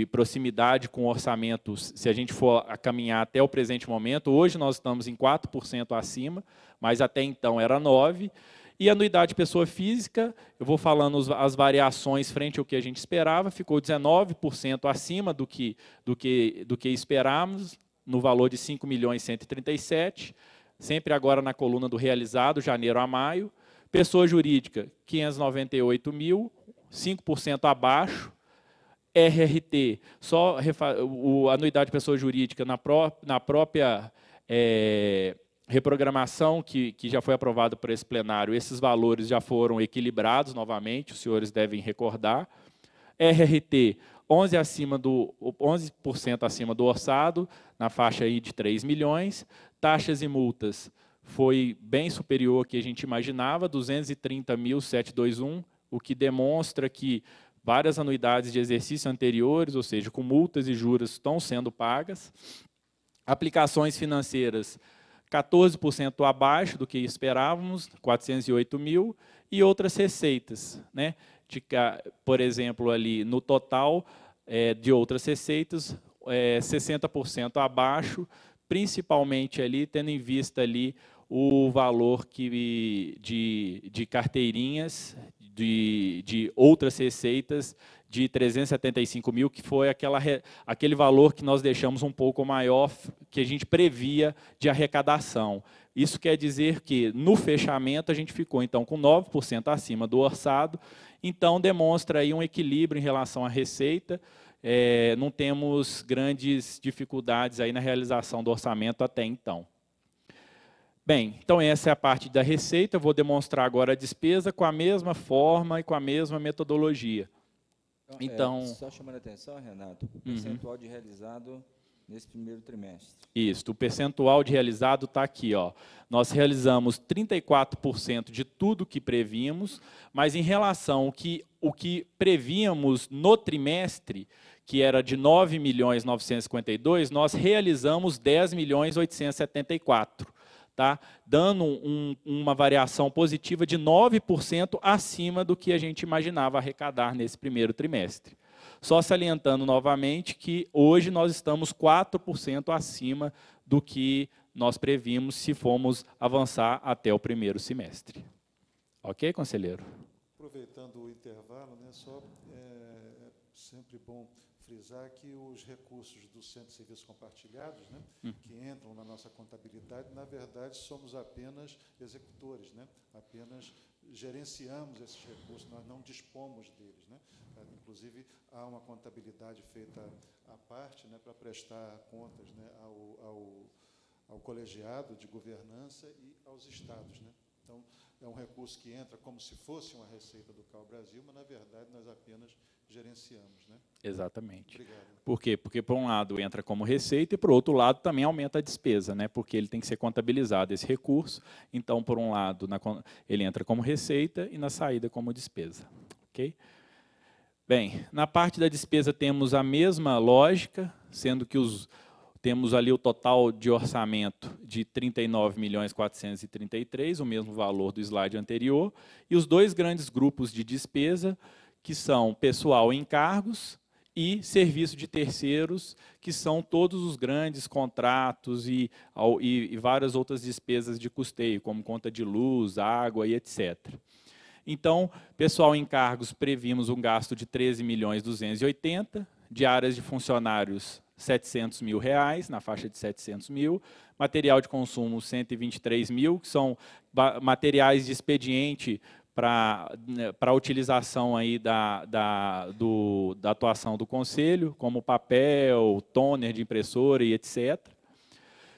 proximidade com orçamentos, se a gente for a caminhar até o presente momento. Hoje nós estamos em 4% acima, mas até então era 9%. E a anuidade pessoa física, eu vou falando as variações frente ao que a gente esperava, ficou 19% acima do que esperávamos, no valor de 5 milhões 137, sempre agora na coluna do realizado, janeiro a maio. Pessoa jurídica, 598 mil, 5% abaixo. RRT, a anuidade de pessoa jurídica na própria reprogramação, que já foi aprovada por esse plenário, esses valores já foram equilibrados novamente, os senhores devem recordar. RRT, 11% acima do orçado, na faixa aí de 3 milhões. Taxas e multas foi bem superior ao que a gente imaginava, 230.721, o que demonstra que várias anuidades de exercício anteriores, ou seja, com multas e juros, estão sendo pagas. Aplicações financeiras, 14% abaixo do que esperávamos, 408 mil, e outras receitas, né? Por exemplo, ali no total de outras receitas, 60% abaixo, principalmente ali, tendo em vista ali o valor de carteirinhas, de outras receitas de 375 mil, que foi aquele valor que nós deixamos um pouco maior que a gente previa de arrecadação. Isso quer dizer que, no fechamento, a gente ficou, então, com 9% acima do orçado, então demonstra aí um equilíbrio em relação à receita. Não temos grandes dificuldades aí na realização do orçamento até então. Bem, então essa é a parte da receita. Eu vou demonstrar agora a despesa com a mesma forma e com a mesma metodologia. Então, só chamando a atenção, Renato, o percentual de realizado nesse primeiro trimestre. Isso, o percentual de realizado está aqui, ó. Nós realizamos 34% de tudo que previmos, mas em relação ao que prevíamos no trimestre, que era de 9 milhões 952, nós realizamos 10 milhões 874, tá? Dando uma variação positiva de 9% acima do que a gente imaginava arrecadar nesse primeiro trimestre. Só salientando novamente que hoje nós estamos 4% acima do que nós previmos se formos avançar até o primeiro semestre. Ok, conselheiro? Aproveitando o intervalo, né, sempre bom frisar que os recursos do Centro de Serviços Compartilhados, né, que entram na nossa contabilidade, na verdade, somos apenas executores, né, apenas gerenciamos esses recursos, nós não dispomos deles. Né? Inclusive, há uma contabilidade feita à parte, né, para prestar contas, né, ao colegiado de governança e aos estados, né? Então, é um recurso que entra como se fosse uma receita do CAU Brasil, mas, na verdade, nós apenas gerenciamos. Né? Exatamente. Obrigado. Por quê? Porque, por um lado, entra como receita e, por outro lado, também aumenta a despesa, né? Porque ele tem que ser contabilizado, esse recurso. Então, por um lado, ele entra como receita e, na saída, como despesa. Ok? Bem, na parte da despesa temos a mesma lógica, sendo que temos ali o total de orçamento de R$ 39.433.000, o mesmo valor do slide anterior, e os dois grandes grupos de despesa, que são pessoal em cargos e serviço de terceiros, que são todos os grandes contratos e várias outras despesas de custeio, como conta de luz, água e etc. Então, pessoal em cargos, previmos um gasto de R$ 13.280.000, de áreas de funcionários, R$ 700 mil, na faixa de 700 mil, material de consumo 123 mil, que são materiais de expediente para a utilização aí da atuação do Conselho, como papel, toner de impressora e etc.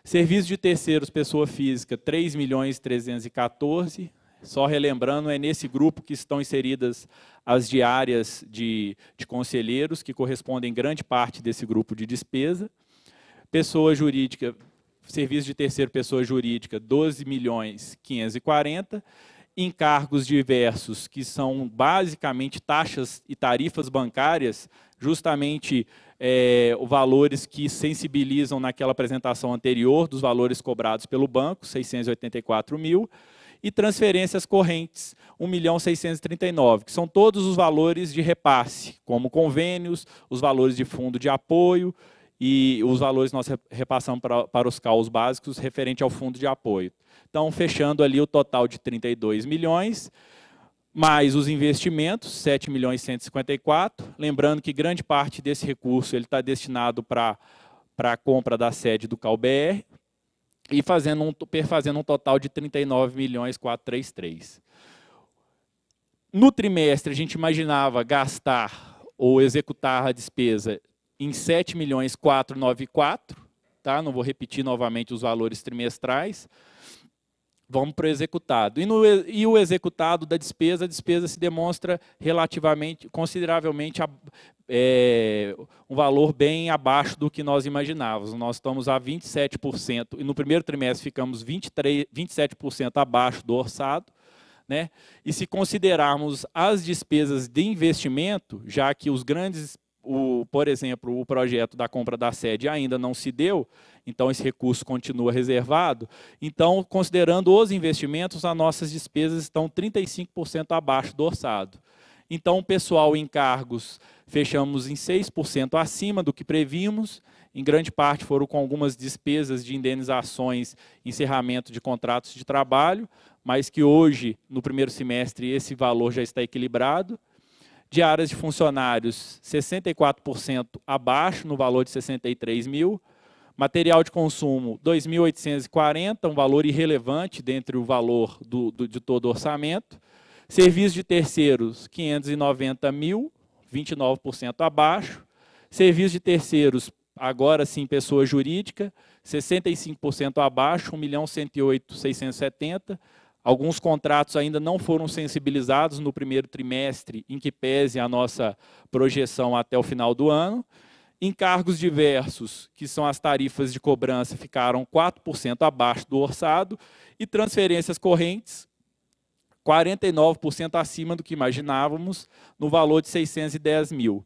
Serviços de terceiros, pessoa física, 3.314 mil. Só relembrando, é nesse grupo que estão inseridas as diárias de conselheiros, que correspondem grande parte desse grupo de despesa. Pessoa jurídica, serviço de terceiro pessoa jurídica, 12.540 mil. Encargos diversos, que são basicamente taxas e tarifas bancárias, justamente valores que sensibilizam naquela apresentação anterior dos valores cobrados pelo banco, 684 mil. E transferências correntes, 1.639 mil, que são todos os valores de repasse, como convênios, os valores de fundo de apoio e os valores nós repassamos para os CAUs básicos referente ao fundo de apoio. Então, fechando ali o total de 32 milhões, mais os investimentos, 7.154 mil. Lembrando que grande parte desse recurso ele está destinado para a compra da sede do CAU-BR, e fazendo um total de R$ 39.433 mil. No trimestre, a gente imaginava gastar ou executar a despesa em R$ 7.494 mil, tá? Não vou repetir novamente os valores trimestrais. Vamos para o executado. E o executado da despesa, a despesa se demonstra relativamente, consideravelmente, um valor bem abaixo do que nós imaginávamos. Nós estamos a 27%, e no primeiro trimestre ficamos 27% abaixo do orçado, né? E se considerarmos as despesas de investimento, já que os grandes, por exemplo, o projeto da compra da sede ainda não se deu, então esse recurso continua reservado. Então, considerando os investimentos, as nossas despesas estão 35% abaixo do orçado. Então, o pessoal em cargos fechamos em 6% acima do que previmos, em grande parte foram com algumas despesas de indenizações, encerramento de contratos de trabalho, mas que hoje, no primeiro semestre, esse valor já está equilibrado. De áreas de funcionários, 64% abaixo, no valor de 63 mil. Material de consumo, 2.840, um valor irrelevante dentre o valor de todo o orçamento. Serviços de terceiros, 590 mil, 29% abaixo. Serviços de terceiros, agora sim, pessoa jurídica, 65% abaixo, 1.108.670. Alguns contratos ainda não foram sensibilizados no primeiro trimestre, em que pese a nossa projeção até o final do ano. Encargos diversos, que são as tarifas de cobrança, ficaram 4% abaixo do orçado. E transferências correntes, 49% acima do que imaginávamos, no valor de 610 mil.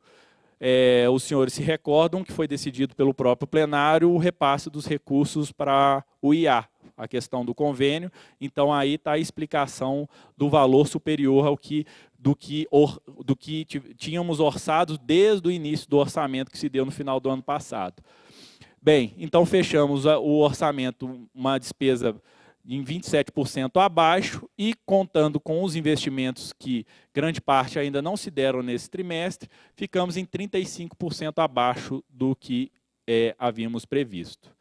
Os senhores se recordam que foi decidido pelo próprio plenário o repasse dos recursos para o IA, a questão do convênio. Então, aí está a explicação do valor superior ao que, do que tínhamos orçado desde o início do orçamento que se deu no final do ano passado. Bem, então fechamos o orçamento, uma despesa em 27% abaixo e contando com os investimentos que grande parte ainda não se deram nesse trimestre, ficamos em 35% abaixo do que havíamos previsto.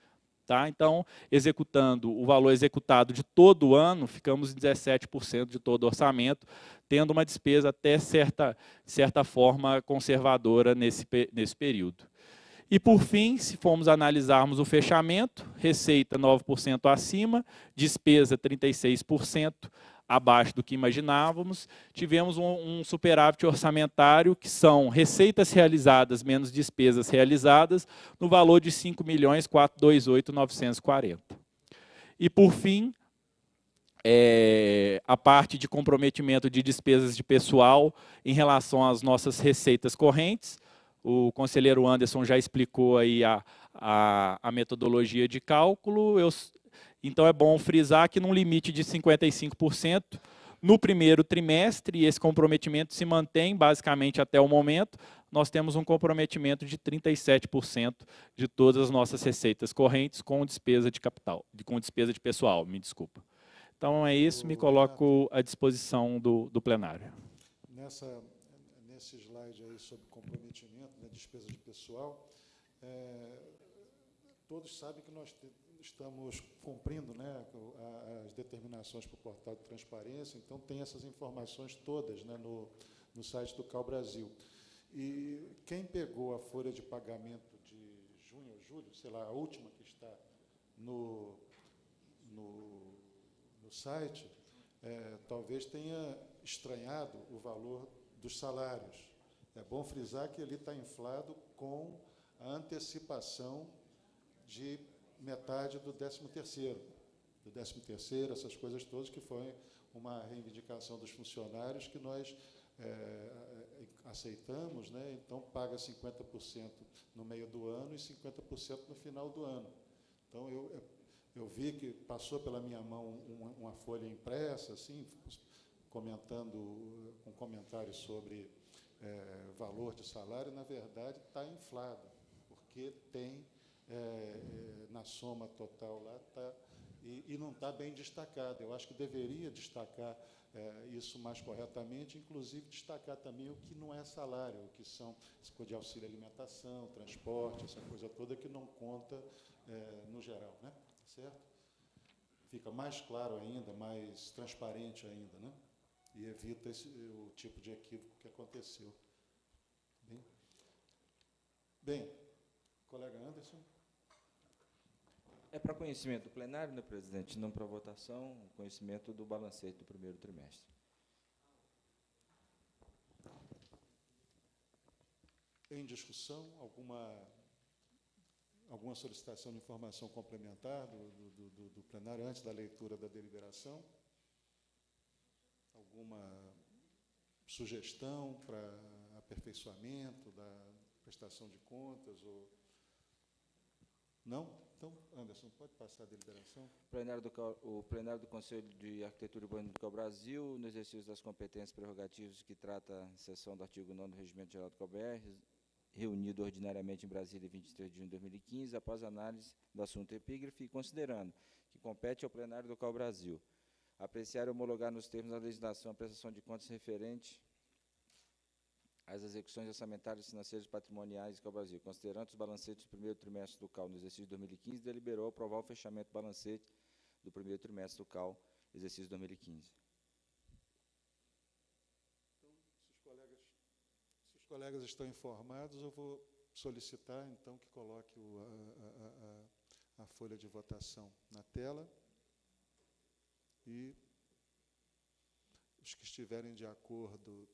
Tá? Então, executando o valor executado de todo o ano, ficamos em 17% de todo o orçamento, tendo uma despesa até certa forma conservadora nesse período. E, por fim, se formos analisarmos o fechamento, receita 9% acima, despesa 36% abaixo do que imaginávamos, tivemos um superávit orçamentário, que são receitas realizadas menos despesas realizadas, no valor de R$ 5.428.940. E, por fim, a parte de comprometimento de despesas de pessoal em relação às nossas receitas correntes. O conselheiro Anderson já explicou aí a metodologia de cálculo. Então, é bom frisar que num limite de 55%, no primeiro trimestre, esse comprometimento se mantém basicamente até o momento. Nós temos um comprometimento de 37% de todas as nossas receitas correntes com despesa de capital, com despesa de pessoal, me desculpa. Então, é isso, me coloco à disposição do plenário. Nesse slide aí sobre comprometimento, né, despesa de pessoal, todos sabem que nós estamos cumprindo, né, as determinações para o portal de transparência, então tem essas informações todas, né, no site do CAU Brasil. E quem pegou a folha de pagamento de junho ou julho, sei lá, a última que está no site, talvez tenha estranhado o valor dos salários. É bom frisar que ele está inflado com a antecipação de metade do 13º, essas coisas todas, que foi uma reivindicação dos funcionários que nós aceitamos, né? Então, paga 50% no meio do ano e 50% no final do ano. Então, eu vi que passou pela minha mão uma folha impressa, assim, comentando, com comentários sobre valor de salário, na verdade está inflado, porque tem, na soma total lá, e não está bem destacado. Eu acho que deveria destacar isso mais corretamente, inclusive destacar também o que não é salário, o que são de auxílio alimentação, transporte, essa coisa toda que não conta no geral, né? Certo? Fica mais claro ainda, mais transparente ainda, né? E evita o tipo de equívoco que aconteceu. Bem, colega Anderson. É para conhecimento do plenário, né, presidente? Não para votação, conhecimento do balancete do primeiro trimestre. Em discussão, alguma solicitação de informação complementar do plenário antes da leitura da deliberação? Alguma sugestão para aperfeiçoamento da prestação de contas? Ou... Não? Então, Anderson, pode passar a deliberação? O plenário do Conselho de Arquitetura e Urbanismo do CAU Brasil, no exercício das competências prerrogativas que trata a seção do artigo 9º do Regimento Geral do CAU-BR, reunido ordinariamente em Brasília, 23 de junho de 2015, após análise do assunto epígrafe, e considerando que compete ao plenário do CAU Brasil apreciar e homologar nos termos da legislação a prestação de contas referente às execuções orçamentárias, financeiras e patrimoniais do CAU Brasil, considerando os balancetes do primeiro trimestre do CAU no exercício de 2015, deliberou aprovar o fechamento do balancete do primeiro trimestre do CAU, exercício 2015. Os colegas estão informados, eu vou solicitar, então, que coloque a folha de votação na tela e os que estiverem de acordo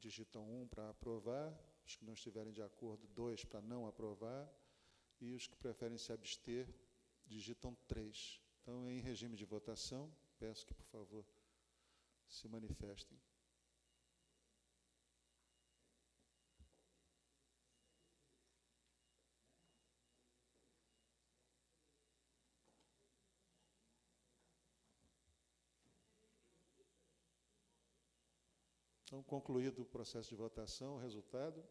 digitam 1 para aprovar, os que não estiverem de acordo, 2 para não aprovar e os que preferem se abster digitam 3. Então, em regime de votação, peço que, por favor, se manifestem. Então, concluído o processo de votação, o resultado: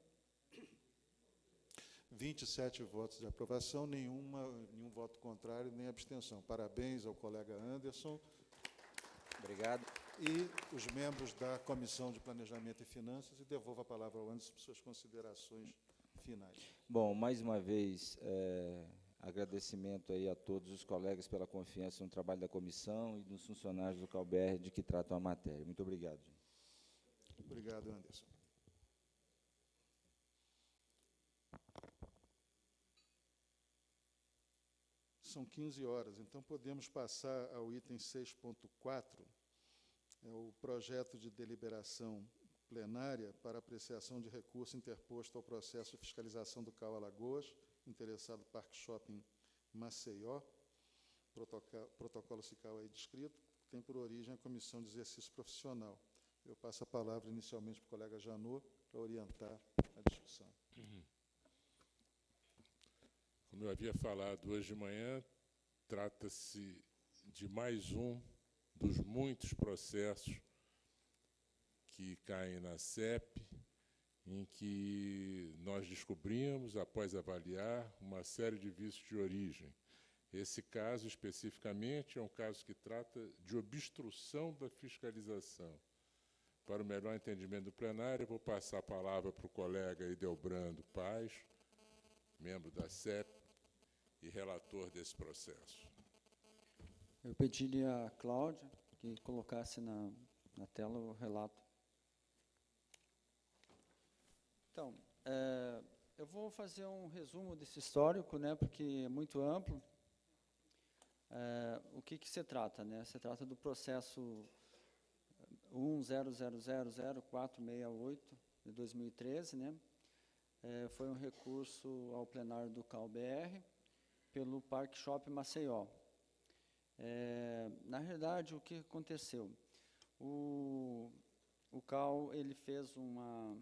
27 votos de aprovação, nenhum voto contrário, nem abstenção. Parabéns ao colega Anderson. Obrigado. E os membros da Comissão de Planejamento e Finanças, e devolvo a palavra ao Anderson para suas considerações finais. Bom, mais uma vez, agradecimento aí a todos os colegas pela confiança no trabalho da comissão e dos funcionários do CAU/BR de que tratam a matéria. Muito obrigado. Obrigado, Anderson. São 15 horas, então podemos passar ao item 6.4, é o projeto de deliberação plenária para apreciação de recurso interposto ao processo de fiscalização do CAU Alagoas, interessado Parque Shopping Maceió, protocolo SICAL aí descrito, tem por origem a Comissão de Exercício Profissional. Eu passo a palavra inicialmente para o colega Janô, para orientar a discussão. Como eu havia falado hoje de manhã, trata-se de mais um dos muitos processos que caem na CEP, em que nós descobrimos, após avaliar, uma série de vícios de origem. Esse caso, especificamente, é um caso que trata de obstrução da fiscalização. Para o melhor entendimento do plenário, eu vou passar a palavra para o colega Hildebrando Paz, membro da CEP, e relator desse processo. Eu pediria a Cláudia que colocasse na tela o relato. Então, eu vou fazer um resumo desse histórico, né, porque é muito amplo. O que se trata? Né? Se trata do processo 10000468, de 2013. Né? Foi um recurso ao plenário do CAU/BR, pelo Parque Shopping Maceió. Na realidade, o que aconteceu? O CAU ele fez uma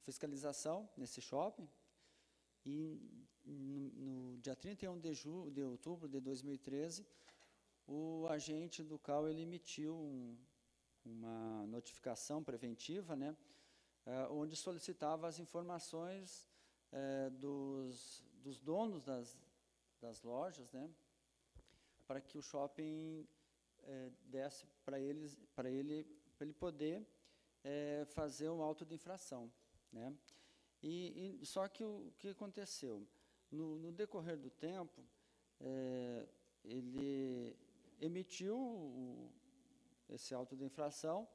fiscalização nesse shopping e, no dia 31 de outubro de 2013, o agente do CAU ele emitiu uma notificação preventiva, né, onde solicitava as informações dos donos das lojas, né, para que o shopping desse para ele poder fazer um auto de infração, né. E só que o que aconteceu no decorrer do tempo, ele emitiu esse auto de infração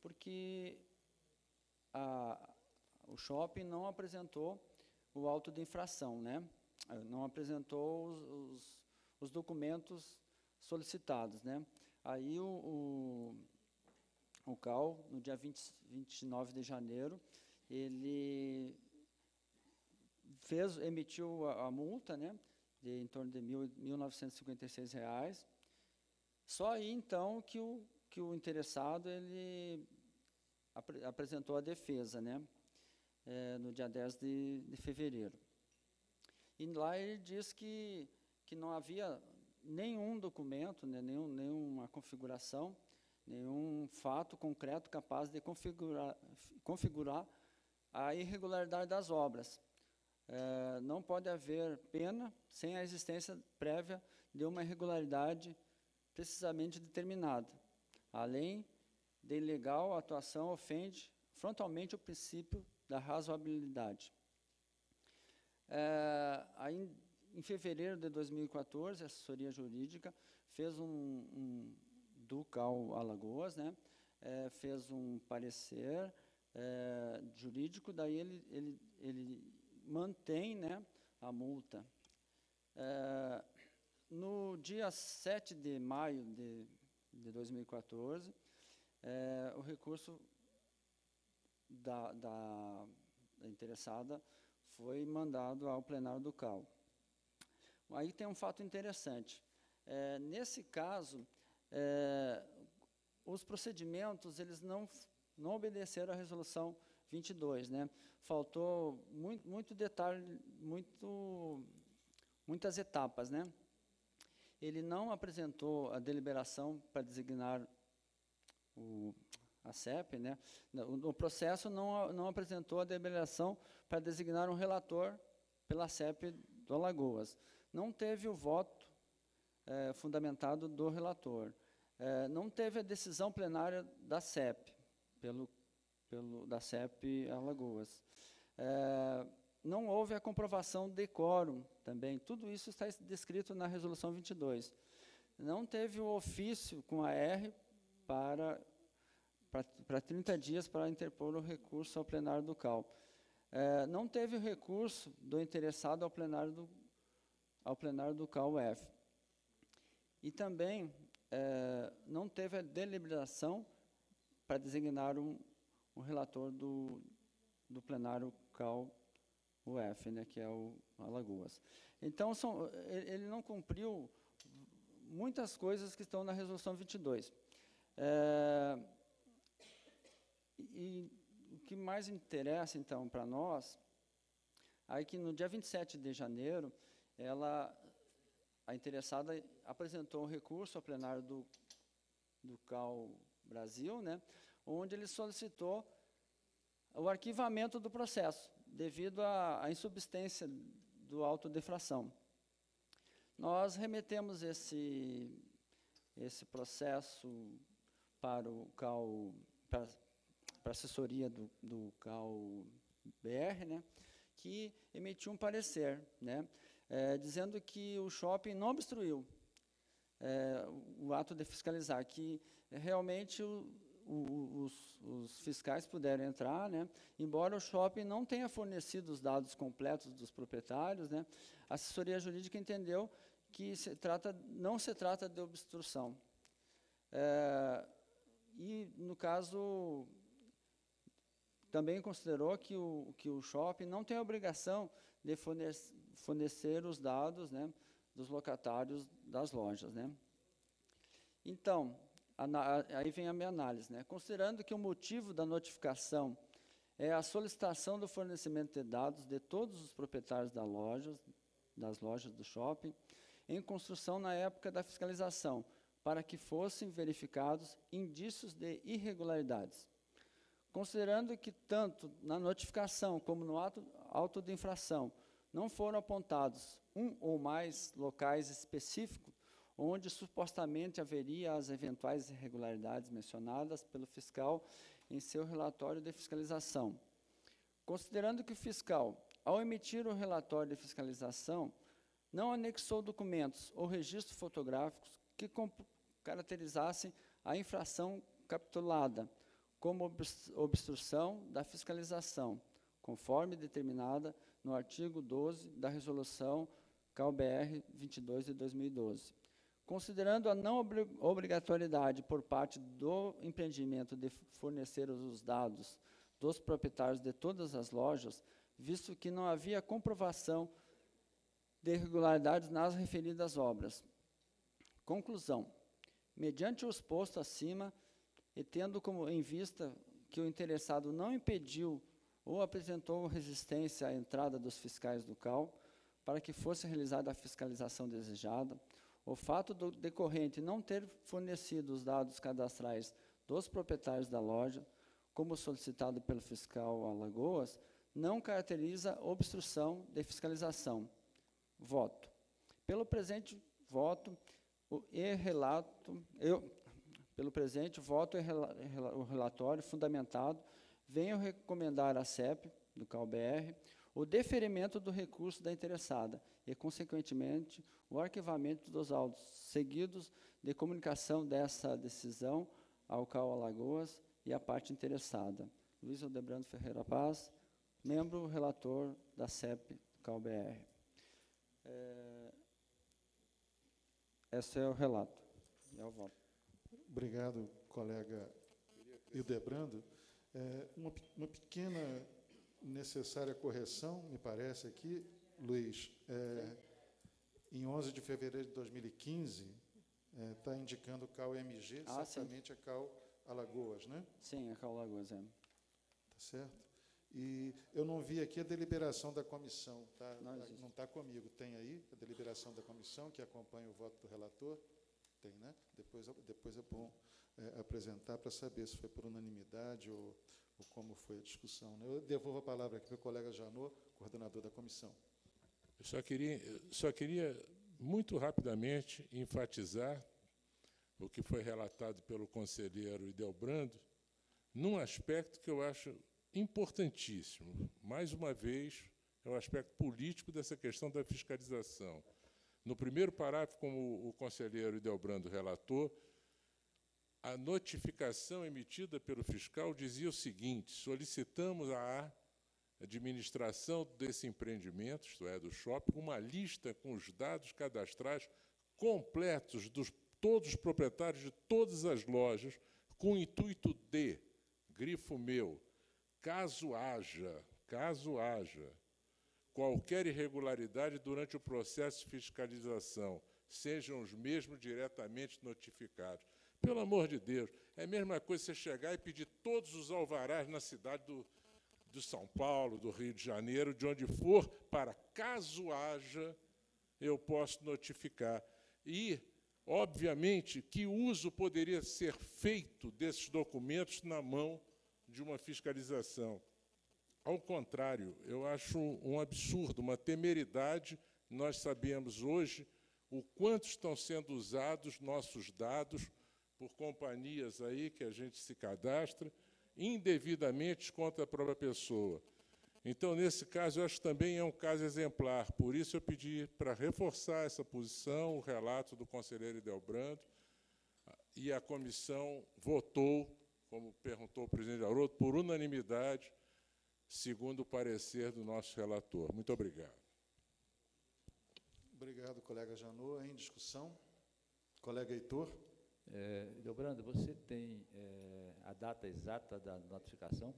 porque o shopping não apresentou o auto de infração, né? Não apresentou os documentos solicitados, né? Aí o CAU, no dia 29 de janeiro, ele emitiu a multa, né, de em torno de R$ 1.956. Só aí então que o interessado ele apresentou a defesa, né? No dia 10 de fevereiro. E lá ele diz que não havia nenhum documento, né, nenhuma configuração, nenhum fato concreto capaz de configurar a irregularidade das obras. Não pode haver pena sem a existência prévia de uma irregularidade precisamente determinada. Além de ilegal, a atuação ofende frontalmente o princípio da razoabilidade. Aí, em fevereiro de 2014, a assessoria jurídica fez do CAU Alagoas, né, fez um parecer jurídico, daí ele mantém, né, a multa. No dia 7 de maio de 2014, o recurso da interessada foi mandado ao plenário do CAU. Aí tem um fato interessante. Nesse caso, os procedimentos eles não obedeceram à Resolução 22, né? Faltou muito detalhe, muitas etapas, né? Ele não apresentou a deliberação para designar a CEP, né, o processo não apresentou a deliberação para designar um relator pela CEP do Alagoas. Não teve o voto fundamentado do relator. Não teve a decisão plenária da CEP, da CEP Alagoas. Não houve a comprovação de quórum também. Tudo isso está descrito na Resolução 22. Não teve o ofício com a R para 30 dias para interpor o recurso ao plenário do CAU. Não teve o recurso do interessado ao plenário do CAU-F. E também não teve a deliberação para designar um relator do plenário CAU-UF, né, que é o Alagoas. Então, ele não cumpriu muitas coisas que estão na Resolução 22. E o que mais interessa, então, para nós, é que no dia 27 de janeiro, a interessada apresentou um recurso ao plenário do CAU Brasil, né, onde ele solicitou o arquivamento do processo, devido à insubstância do auto de infração. Nós remetemos esse processo para o CAU, para a assessoria do CAU-BR, né, que emitiu um parecer, né, dizendo que o shopping não obstruiu o ato de fiscalizar, que realmente os fiscais puderam entrar, né, embora o shopping não tenha fornecido os dados completos dos proprietários, né, a assessoria jurídica entendeu que não se trata de obstrução. E, no caso, também considerou que o shopping não tem a obrigação de fornecer os dados, né, dos locatários das lojas, né. Então, aí vem a minha análise, né. Considerando que o motivo da notificação é a solicitação do fornecimento de dados de todos os proprietários das lojas do shopping, em construção na época da fiscalização, para que fossem verificados indícios de irregularidades. Considerando que tanto na notificação como no auto de infração não foram apontados um ou mais locais específicos onde supostamente haveria as eventuais irregularidades mencionadas pelo fiscal em seu relatório de fiscalização. Considerando que o fiscal, ao emitir o relatório de fiscalização, não anexou documentos ou registros fotográficos que caracterizassem a infração capitulada, como obstrução da fiscalização, conforme determinada no artigo 12 da Resolução CAU/BR 22 de 2012. Considerando a não obrigatoriedade por parte do empreendimento de fornecer os dados dos proprietários de todas as lojas, visto que não havia comprovação de irregularidades nas referidas obras. Conclusão. Mediante o exposto acima, e tendo como em vista que o interessado não impediu ou apresentou resistência à entrada dos fiscais do CAU para que fosse realizada a fiscalização desejada, o fato do decorrente não ter fornecido os dados cadastrais dos proprietários da loja, como solicitado pelo fiscal Alagoas, não caracteriza obstrução de fiscalização. Voto. Pelo presente voto e relato... Pelo presente, voto o relatório fundamentado, venho recomendar à CEP, do CAU-BR, o deferimento do recurso da interessada e, consequentemente, o arquivamento dos autos, seguidos de comunicação dessa decisão ao CAU Alagoas e à parte interessada. Luiz Hildebrando Ferreira Paz, membro relator da CEP, do CAU-BR. Esse é o relato. É o voto. Obrigado, colega Hildebrando. Uma pequena necessária correção, me parece aqui, Luiz. Em 11 de fevereiro de 2015, está indicando o CAU-MG, certamente sim. A CAU Alagoas, né? Sim, a CAU Alagoas, Tá certo? E eu não vi aqui a deliberação da comissão, tá? Não está comigo. Tem aí a deliberação da comissão, que acompanha o voto do relator. tem, né? Depois é bom apresentar para saber se foi por unanimidade ou como foi a discussão, né? Eu devolvo a palavra aqui para o colega Janô, coordenador da comissão. Eu só queria muito rapidamente enfatizar o que foi relatado pelo conselheiro Hildebrando, num aspecto que eu acho importantíssimo. Mais uma vez, é o aspecto político dessa questão da fiscalização. No primeiro parágrafo, como o conselheiro Hildebrando relatou, a notificação emitida pelo fiscal dizia o seguinte: solicitamos à administração desse empreendimento, isto é, do shopping, uma lista com os dados cadastrais completos dos todos os proprietários de todas as lojas, com o intuito de, grifo meu, caso haja qualquer irregularidade durante o processo de fiscalização, sejam os mesmos diretamente notificados. Pelo amor de Deus, é a mesma coisa você chegar e pedir todos os alvarás na cidade do São Paulo, do Rio de Janeiro, de onde for, para caso haja, eu posso notificar. E, obviamente, que uso poderia ser feito desses documentos na mão de uma fiscalização? Ao contrário, eu acho um absurdo, uma temeridade. Nós sabemos hoje o quanto estão sendo usados nossos dados por companhias aí que a gente se cadastra indevidamente contra a própria pessoa. Então, nesse caso, eu acho que também é um caso exemplar. Por isso, eu pedi para reforçar essa posição, o relato do conselheiro Hildebrando, e a comissão votou, como perguntou o presidente Haroldo, por unanimidade, segundo o parecer do nosso relator. Muito obrigado. Obrigado, colega Janô. Em discussão, colega Heitor. Hildebrando, você tem a data exata da notificação?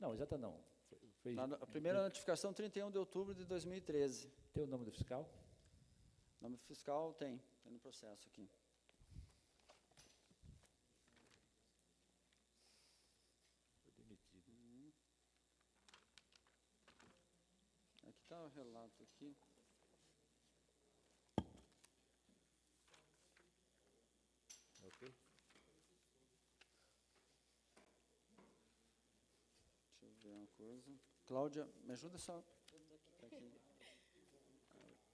Não, exata não. A primeira notificação, 31 de outubro de 2013. Tem o nome do fiscal? O nome do fiscal tem no processo aqui. Foi demitido. Aqui está o relato aqui. Ok. Deixa eu ver uma coisa. Cláudia, me ajuda só.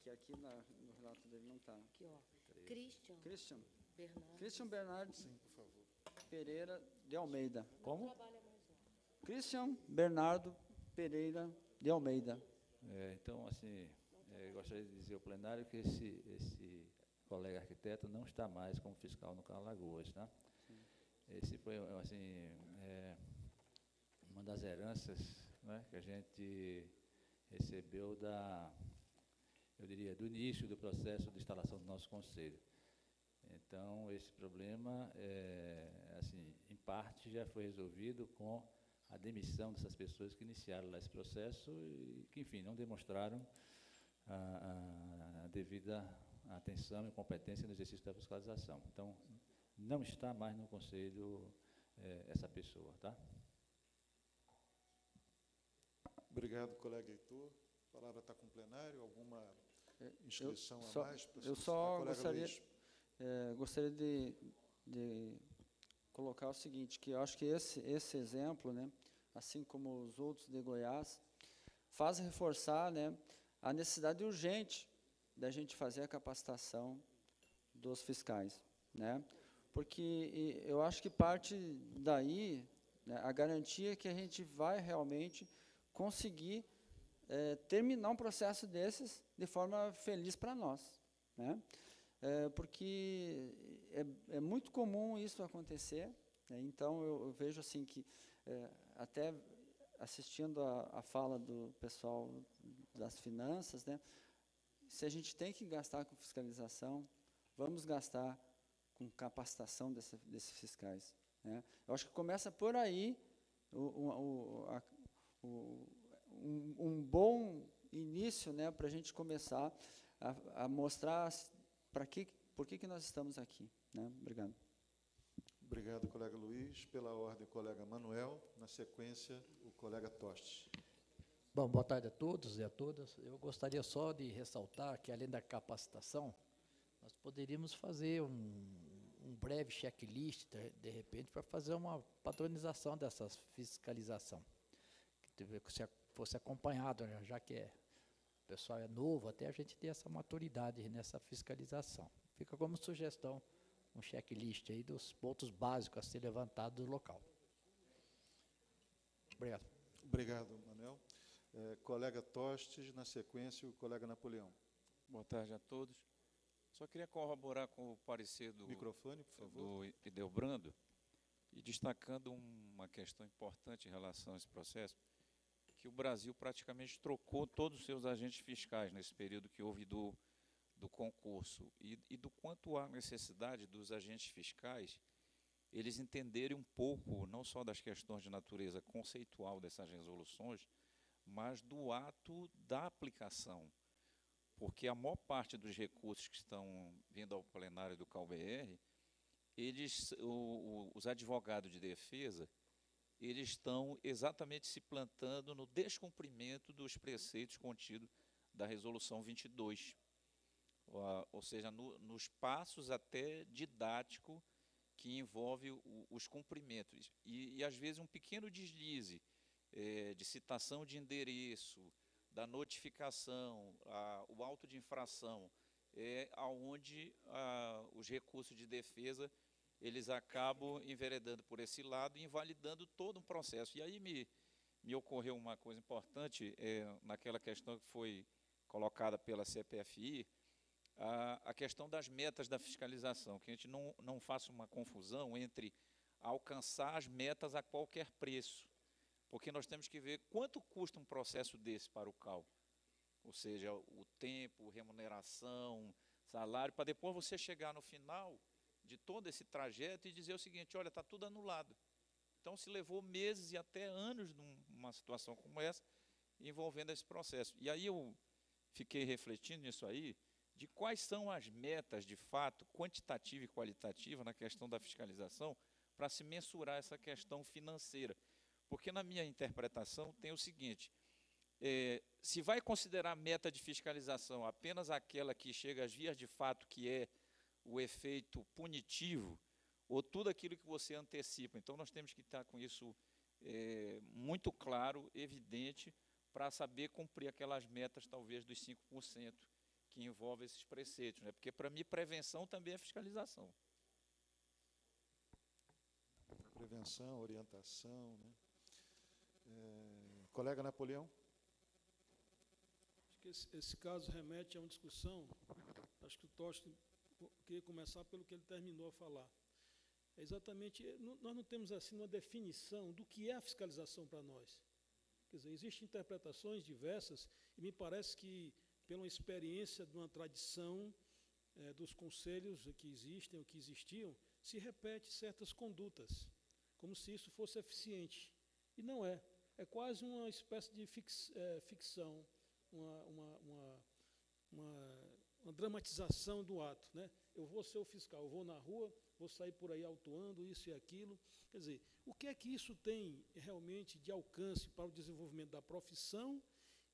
Que aqui no relato dele não está. Aqui, ó. Christian Bernardes. Sim, por favor. Pereira de Almeida. Como? Christian Bernardo Pereira de Almeida. Então, assim, gostaria de dizer ao plenário que esse colega arquiteto não está mais como fiscal no Cala Lagoas, tá? Sim. Esse foi, assim... uma das heranças, né, que a gente recebeu do início do processo de instalação do nosso conselho. Então, esse problema, assim, em parte, já foi resolvido com a demissão dessas pessoas que iniciaram lá esse processo e que, enfim, não demonstraram a devida atenção e competência no exercício da fiscalização. Então, não está mais no conselho essa pessoa, tá? Obrigado, colega Heitor. A palavra está com o plenário. Alguma inscrição a mais? Eu só gostaria de colocar o seguinte, que eu acho que esse exemplo, né, assim como os outros de Goiás, faz reforçar, né, a necessidade urgente da gente fazer a capacitação dos fiscais, né? Porque eu acho que parte daí, né, a garantia que a gente vai realmente conseguir terminar um processo desses de forma feliz para nós, né? Porque é muito comum isso acontecer, né? Então, eu vejo assim que, até assistindo a fala do pessoal das finanças, né, se a gente tem que gastar com fiscalização, vamos gastar com capacitação desses fiscais, né? Eu acho que começa por aí um bom início, né, para a gente começar a mostrar por que nós estamos aqui, né? Obrigado. Obrigado, colega Luiz. Pela ordem, colega Manuel. Na sequência, o colega Tostes. Bom, boa tarde a todos e a todas. Eu gostaria só de ressaltar que, além da capacitação, Nós poderíamos fazer um breve checklist, de repente, para fazer uma padronização dessa fiscalização. Que se fosse acompanhado, já que o pessoal é novo, até a gente ter essa maturidade nessa fiscalização. Fica como sugestão um checklist aí dos pontos básicos a ser levantado do local. Obrigado. Obrigado, Manuel. Colega Tostes, na sequência, o colega Napoleão. Boa tarde a todos. Só queria corroborar com o parecer do microfone, por favor, do Hildebrando, e destacando uma questão importante em relação a esse processo, que o Brasil praticamente trocou todos os seus agentes fiscais nesse período que houve do concurso, e do quanto há necessidade dos agentes fiscais eles entenderem um pouco, não só das questões de natureza conceitual dessas resoluções, mas do ato da aplicação. Porque a maior parte dos recursos que estão vindo ao plenário do CAU/BR, os advogados de defesa, eles estão exatamente se plantando no descumprimento dos preceitos contidos da Resolução 22. Ou seja, nos passos até didático que envolve os cumprimentos. E, às vezes, um pequeno deslize de citação de endereço, da notificação, o auto de infração, é onde os recursos de defesa eles acabam enveredando por esse lado e invalidando todo um processo. E aí me ocorreu uma coisa importante, naquela questão que foi colocada pela CPFI, a questão das metas da fiscalização, que a gente não faça uma confusão entre alcançar as metas a qualquer preço, porque nós temos que ver quanto custa um processo desse para o CAU, ou seja, o tempo, remuneração, salário, para depois você chegar no final de todo esse trajeto e dizer o seguinte: olha, está tudo anulado. Então, se levou meses e até anos numa situação como essa, envolvendo esse processo. E aí eu fiquei refletindo nisso aí, de quais são as metas, de fato, quantitativa e qualitativa, na questão da fiscalização, para se mensurar essa questão financeira. Porque, na minha interpretação, tem o seguinte: se vai considerar a meta de fiscalização apenas aquela que chega às vias de fato, que é o efeito punitivo, ou tudo aquilo que você antecipa. Então, nós temos que estar com isso muito claro, evidente, para saber cumprir aquelas metas, talvez, dos 5%, que envolve esses preceitos, né? Porque, para mim, prevenção também é fiscalização. Prevenção, orientação, né? Colega Napoleão? Acho que esse caso remete a uma discussão, acho que o Tostes queria começar pelo que ele terminou a falar. É exatamente, nós não temos assim uma definição do que é a fiscalização para nós. Quer dizer, existem interpretações diversas, e me parece que, pela experiência de uma tradição dos conselhos que existem ou que existiam, se repete certas condutas, como se isso fosse eficiente. E não é. É quase uma espécie de ficção, uma dramatização do ato, né? Eu vou ser o fiscal, eu vou na rua, vou sair por aí autuando isso e aquilo. Quer dizer, o que é que isso tem realmente de alcance para o desenvolvimento da profissão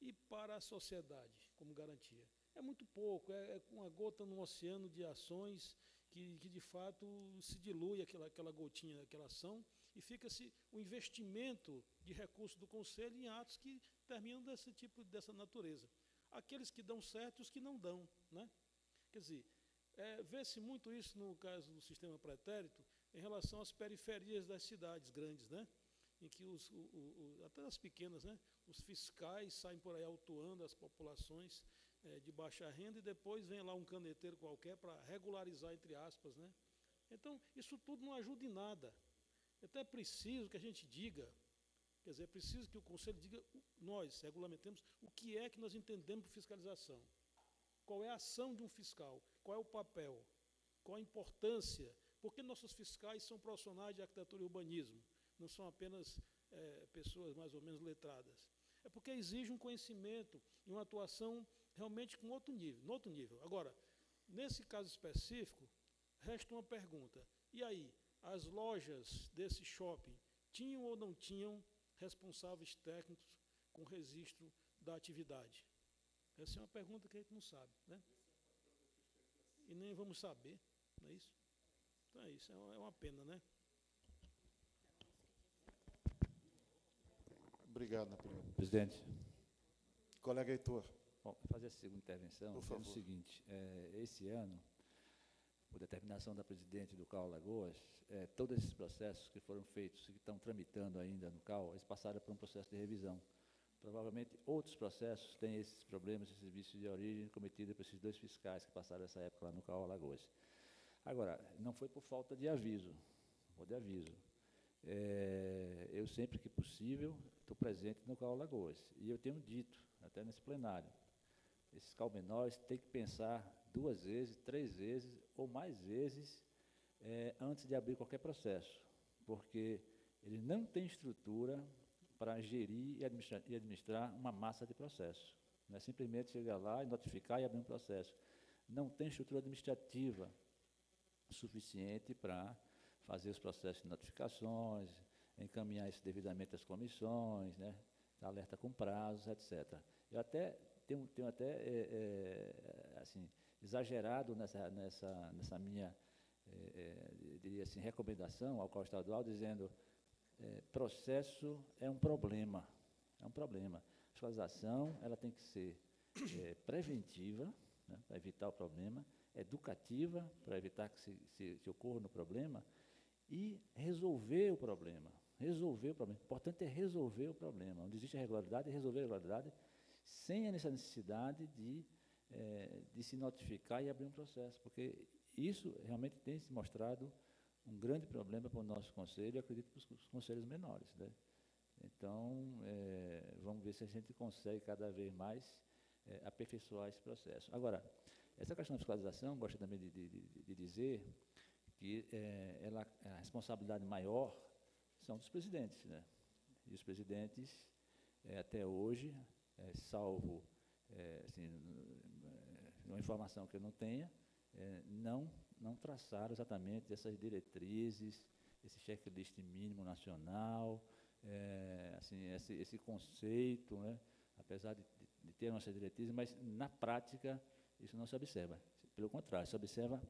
e para a sociedade, como garantia? É muito pouco, é uma gota num oceano de ações que de fato, se dilui aquela gotinha, aquela ação, e fica-se o investimento de recursos do Conselho em atos que terminam dessa natureza. Aqueles que dão certo e os que não dão, né? Quer dizer, vê-se muito isso no caso do sistema pretérito em relação às periferias das cidades grandes, né? Em que até as pequenas, né? Os fiscais saem por aí autuando as populações de baixa renda, e depois vem lá um caneteiro qualquer para regularizar, entre aspas, né? Então, isso tudo não ajuda em nada. Até é preciso que a gente diga, quer dizer, é preciso que o Conselho diga, nós regulamentemos o que é que nós entendemos por fiscalização, qual é a ação de um fiscal, qual é o papel, qual a importância, porque nossos fiscais são profissionais de arquitetura e urbanismo, não são apenas pessoas mais ou menos letradas. É porque exige um conhecimento e uma atuação realmente com outro nível, no outro nível. Agora, nesse caso específico, resta uma pergunta. E aí, as lojas desse shopping tinham ou não tinham responsáveis técnicos com registro da atividade? Essa é uma pergunta que a gente não sabe, né? e nem vamos saber, não é isso? Então é isso, é uma pena, né? Obrigado, Napoleão. Presidente. Colega Heitor. Bom, fazer a segunda intervenção, por favor. É o seguinte, esse ano, por determinação da presidente do CAU Alagoas, todos esses processos que foram feitos, que estão tramitando ainda no CAU, eles passaram por um processo de revisão. Provavelmente outros processos têm esses problemas, esses vícios de origem cometidos por esses dois fiscais que passaram essa época lá no CAU Alagoas. Agora, não foi por falta de aviso, ou de aviso. Eu sempre que possível estou presente no CAU Alagoas. E eu tenho dito, até nesse plenário, esses CAU menores têm que pensar duas vezes, três vezes ou mais vezes antes de abrir qualquer processo, porque ele não tem estrutura para gerir e administrar uma massa de processo. Não é simplesmente chegar lá e notificar e abrir um processo. Não tem estrutura administrativa suficiente para fazer os processos de notificações, encaminhar isso devidamente às comissões, né, alerta com prazos, etc. Eu até tenho até assim, exagerado nessa minha diria assim, recomendação ao CAU estadual, dizendo processo é um problema, é um problema. A fiscalização ela tem que ser preventiva, né, para evitar o problema, educativa, para evitar que se ocorra no problema, e resolver o problema. Resolver o problema. O importante é resolver o problema. Onde existe a irregularidade, resolver a irregularidade sem essa necessidade de se notificar e abrir um processo, porque isso realmente tem se mostrado um grande problema para o nosso conselho, e acredito para os conselhos menores, né? Então, vamos ver se a gente consegue cada vez mais aperfeiçoar esse processo. Agora, essa questão da fiscalização, gosto também de dizer que a responsabilidade maior são dos presidentes, né? E os presidentes, até hoje, salvo assim, uma informação que eu não tenha, não traçaram exatamente essas diretrizes, esse checklist mínimo nacional, assim, esse conceito, né? Apesar de ter nossas diretrizes, mas na prática isso não se observa. Pelo contrário, se observa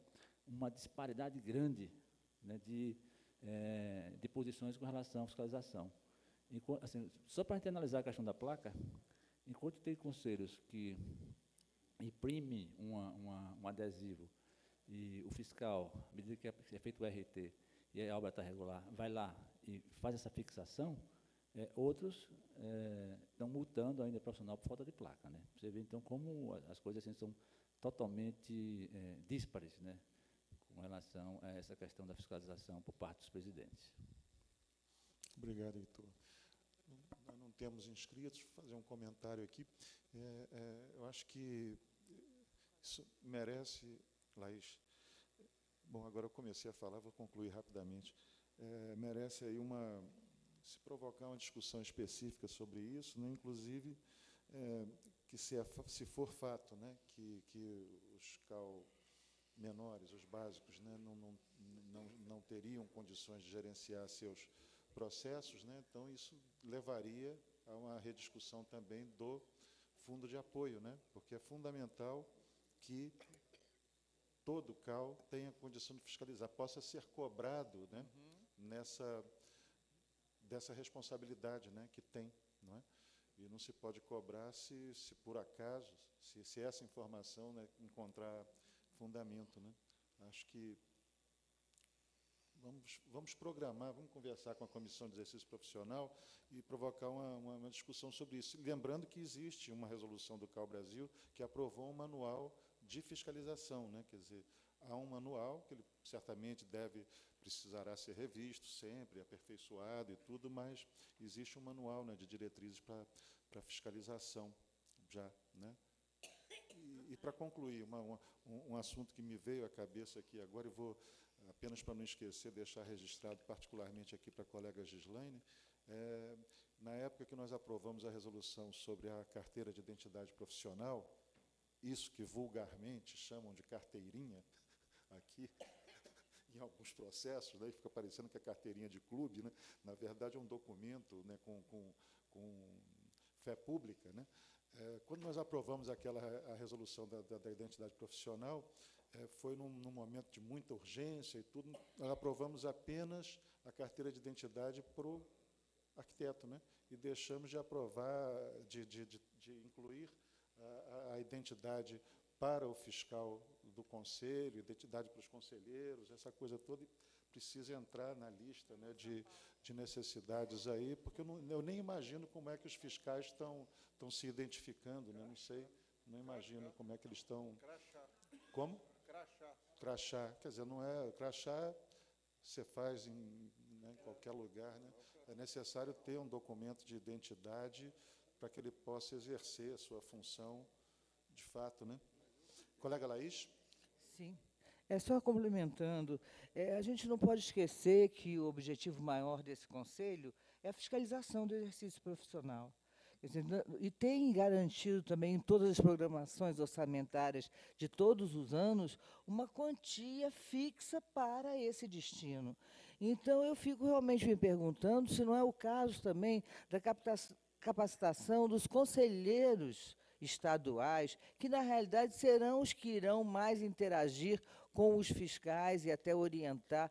uma disparidade grande, né, de posições com relação à fiscalização. Enquanto, assim, só para a gente analisar a questão da placa, enquanto tem conselhos que imprime um adesivo e o fiscal, à medida que é feito o RRT e a obra está regular, vai lá e faz essa fixação, outros estão multando ainda o profissional por falta de placa, né? Você vê, então, como as coisas assim, são totalmente díspares, né, com relação a essa questão da fiscalização por parte dos presidentes. Obrigado, Heitor. Nós não temos inscritos, vou fazer um comentário aqui. Eu acho que isso merece, Laís, bom, agora eu comecei a falar, vou concluir rapidamente, merece aí se provocar uma discussão específica sobre isso, né? Inclusive, que se for fato, né, que os CAU menores, os básicos, né, não teriam condições de gerenciar seus processos, né, então isso levaria a uma rediscussão também do fundo de apoio, né, porque é fundamental que todo CAU tenha condição de fiscalizar, possa ser cobrado, né, dessa responsabilidade, né, que tem, não é? E não se pode cobrar se por acaso, se essa informação, né, encontrar fundamento, né? Acho que vamos programar, vamos conversar com a Comissão de Exercício Profissional e provocar uma discussão sobre isso. Lembrando que existe uma resolução do CAU Brasil que aprovou um manual de fiscalização, né? Quer dizer, há um manual que ele certamente precisará ser revisto sempre, aperfeiçoado e tudo, mas existe um manual, né, de diretrizes para fiscalização já, né? E para concluir, um assunto que me veio à cabeça aqui agora, eu vou, apenas para não esquecer, deixar registrado particularmente aqui para a colega Gislaine, na época que nós aprovamos a resolução sobre a carteira de identidade profissional, isso que vulgarmente chamam de carteirinha aqui, em alguns processos, né, fica parecendo que é carteirinha de clube, né, na verdade é um documento, né, com fé pública, né, Quando nós aprovamos a resolução da identidade profissional, foi num momento de muita urgência e tudo, nós aprovamos apenas a carteira de identidade para o arquiteto, né? E deixamos de aprovar, de incluir a identidade para o fiscal do conselho, identidade para os conselheiros, essa coisa toda precisa entrar na lista, né, de necessidades aí, porque eu nem imagino como é que os fiscais estão se identificando, né? Não sei, não imagino como é que eles estão. Crachá. Como? Crachá. Crachá, quer dizer, não é crachá. Você faz em, né, qualquer lugar, né? É necessário ter um documento de identidade para que ele possa exercer a sua função de fato, né? Colega Laís? Sim. É só complementando, a gente não pode esquecer que o objetivo maior desse conselho é a fiscalização do exercício profissional. E tem garantido também, em todas as programações orçamentárias de todos os anos, uma quantia fixa para esse destino. Então, eu fico realmente me perguntando se não é o caso também da capacitação dos conselheiros estaduais, que, na realidade, serão os que irão mais interagir com os fiscais e até orientar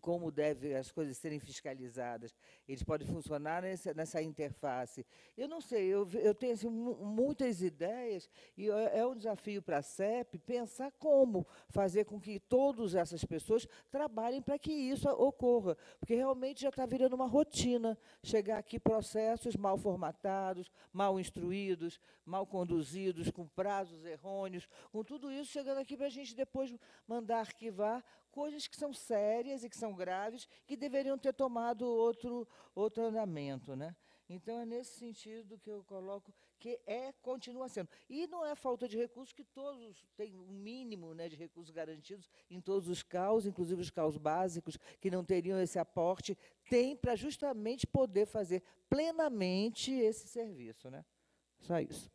como devem as coisas serem fiscalizadas. Eles podem funcionar nessa interface. Eu não sei, eu tenho assim, muitas ideias, e é um desafio para a CEP pensar como fazer com que todas essas pessoas trabalhem para que isso ocorra, porque realmente já está virando uma rotina chegar aqui processos mal formatados, mal instruídos, mal conduzidos, com prazos errôneos, com tudo isso chegando aqui para a gente depois mandar arquivar coisas que são sérias e que são graves, que deveriam ter tomado outro andamento, né? Então, é nesse sentido que eu coloco que continua sendo. E não é falta de recursos, que todos têm um mínimo, né, de recursos garantidos em todos os CAUs, inclusive os CAUs básicos, que não teriam esse aporte, tem para justamente poder fazer plenamente esse serviço, né? Só isso.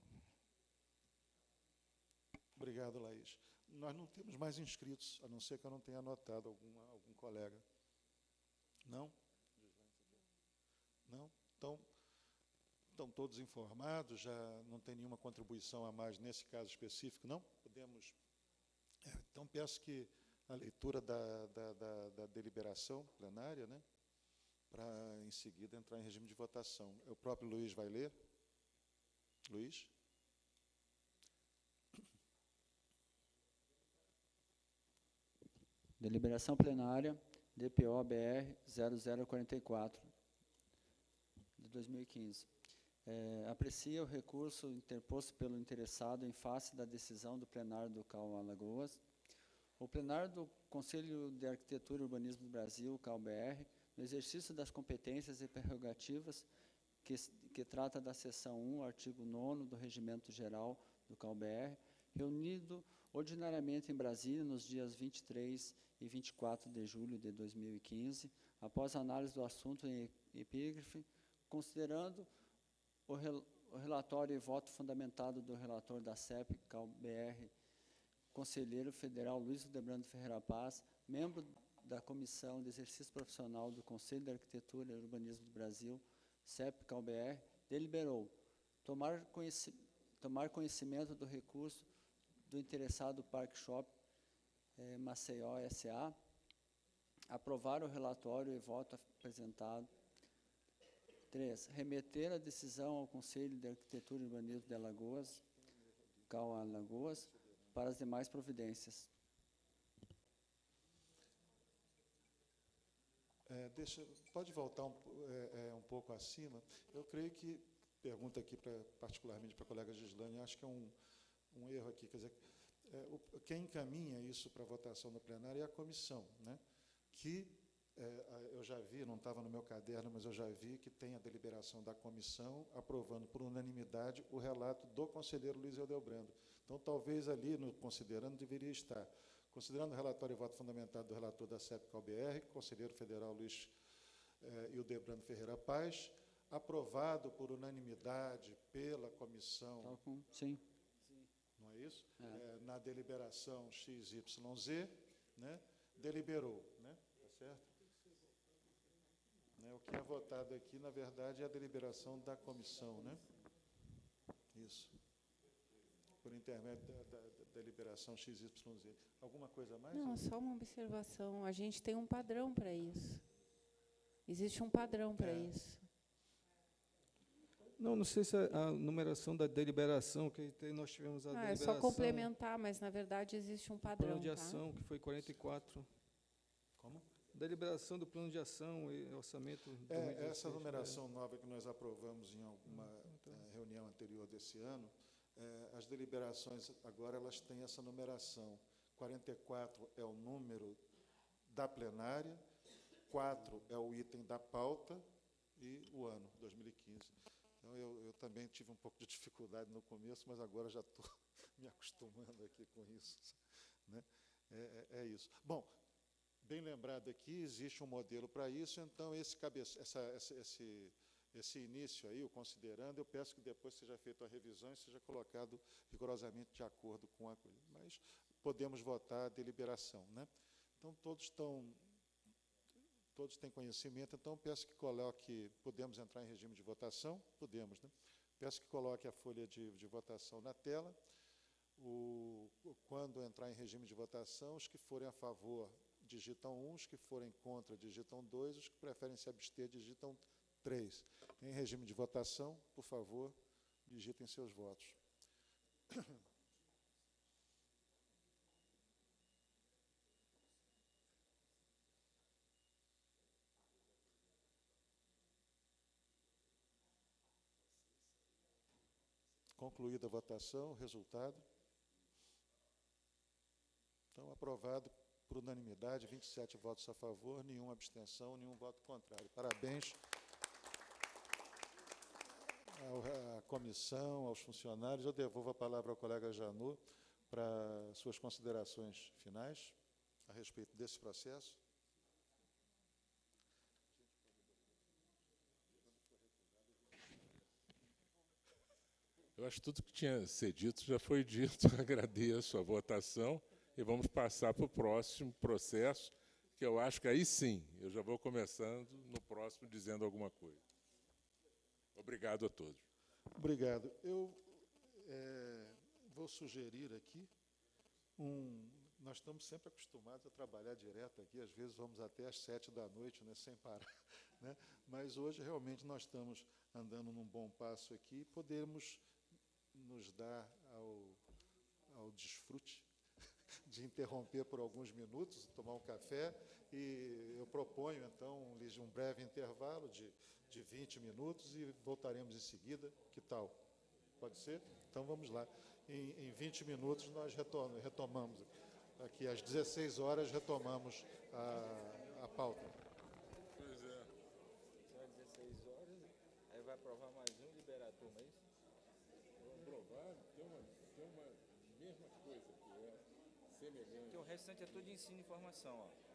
Obrigado, Laís. Nós não temos mais inscritos, a não ser que eu não tenha anotado algum colega. Não? Não? Então, estão todos informados, já não tem nenhuma contribuição a mais nesse caso específico, não? Podemos. Então, peço que a leitura da deliberação plenária, né, para, em seguida, entrar em regime de votação. O próprio Luiz vai ler. Luiz? Deliberação plenária, DPO-BR 0044, de 2015. Aprecia o recurso interposto pelo interessado em face da decisão do plenário do CAU Alagoas. O plenário do Conselho de Arquitetura e Urbanismo do Brasil, CAU-BR, no exercício das competências e prerrogativas que trata da seção 1, artigo 9º do Regimento Geral do CAU-BR, reunido ordinariamente em Brasília, nos dias 23 e 24 de julho de 2015, após a análise do assunto em epígrafe, considerando o relatório e voto fundamentado do relator da CEP, CAU-BR, conselheiro federal Luiz Hildebrando Ferreira Paz, membro da Comissão de Exercício Profissional do Conselho de Arquitetura e Urbanismo do Brasil, CEP, CAU-BR, deliberou tomar conhecimento do recurso do interessado Parque Shopping Maceió S.A., aprovar o relatório e voto apresentado. 3. Remeter a decisão ao Conselho de Arquitetura e Urbanismo de Alagoas, CAU Alagoas, para as demais providências. Pode voltar um pouco acima? Eu creio que, pergunta aqui particularmente para a colega Gislaine, acho que é um erro aqui, quer dizer, quem encaminha isso para a votação no plenário é a comissão, né? Que eu já vi, não estava no meu caderno, mas eu já vi que tem a deliberação da comissão aprovando por unanimidade o relato do conselheiro Luiz Hildebrando. Então, talvez ali, no considerando, deveria estar. Considerando o relatório e voto fundamentado do relator da CEP CAU-BR, conselheiro federal Luiz Hildebrando Ferreira Paz, aprovado por unanimidade pela comissão. Sim. Não é isso? É. Na deliberação XYZ, né, deliberou, né, tá certo? Né, o que é votado aqui, na verdade, é a deliberação da comissão, né? Isso. por intermédio da liberação XYZ. Alguma coisa mais? Não, só uma observação. A gente tem um padrão para isso. Existe um padrão para isso. Não, não sei se a numeração da deliberação, que nós tivemos a deliberação... É só complementar, mas, na verdade, existe um padrão. Plano de ação, que foi 44. Como? Deliberação do plano de ação e orçamento... 2016, essa numeração nova que nós aprovamos em alguma reunião anterior desse ano, as deliberações agora elas têm essa numeração. 44 é o número da plenária, 4 é o item da pauta e o ano, 2015. Então, eu também tive um pouco de dificuldade no começo, mas agora já estou me acostumando aqui com isso. Né? É isso. Bom, bem lembrado aqui, existe um modelo para isso, então esse início aí, o considerando, eu peço que depois seja feita a revisão e seja colocado rigorosamente de acordo com a coisa. Mas podemos votar a deliberação. Né? Então, todos têm conhecimento, então peço que coloque, podemos entrar em regime de votação? Podemos, né? Peço que coloque a folha de votação na tela. Quando entrar em regime de votação, os que forem a favor digitam 1, os que forem contra digitam 2, os que preferem se abster digitam 3. Em regime de votação, por favor, digitem seus votos. Concluída a votação, resultado. Então, aprovado por unanimidade, 27 votos a favor, nenhuma abstenção, nenhum voto contrário. Parabéns à comissão, aos funcionários. Eu devolvo a palavra ao colega Janô para suas considerações finais a respeito desse processo. Eu acho que tudo que tinha que ser dito já foi dito. Agradeço a votação e vamos passar para o próximo processo, que eu acho que aí sim, eu já vou começando no próximo dizendo alguma coisa. Obrigado a todos. Obrigado. Eu vou sugerir aqui, nós estamos sempre acostumados a trabalhar direto aqui, às vezes vamos até às 7 da noite, né, sem parar, né? Mas hoje realmente nós estamos andando num bom passo aqui e podemos nos dar ao desfrute de interromper por alguns minutos, tomar um café, e eu proponho, então, um breve intervalo de 20 minutos e voltaremos em seguida. Que tal? Pode ser? Então, vamos lá. Em 20 minutos, nós retomamos. Aqui, às 16 horas, retomamos a pauta. Pois é. Só às 16 horas, aí vai aprovar mais um, liberar a turma, é isso? Vamos aprovar, tem uma mesma coisa aqui, semelhante. Porque o restante é tudo de ensino e formação, ó.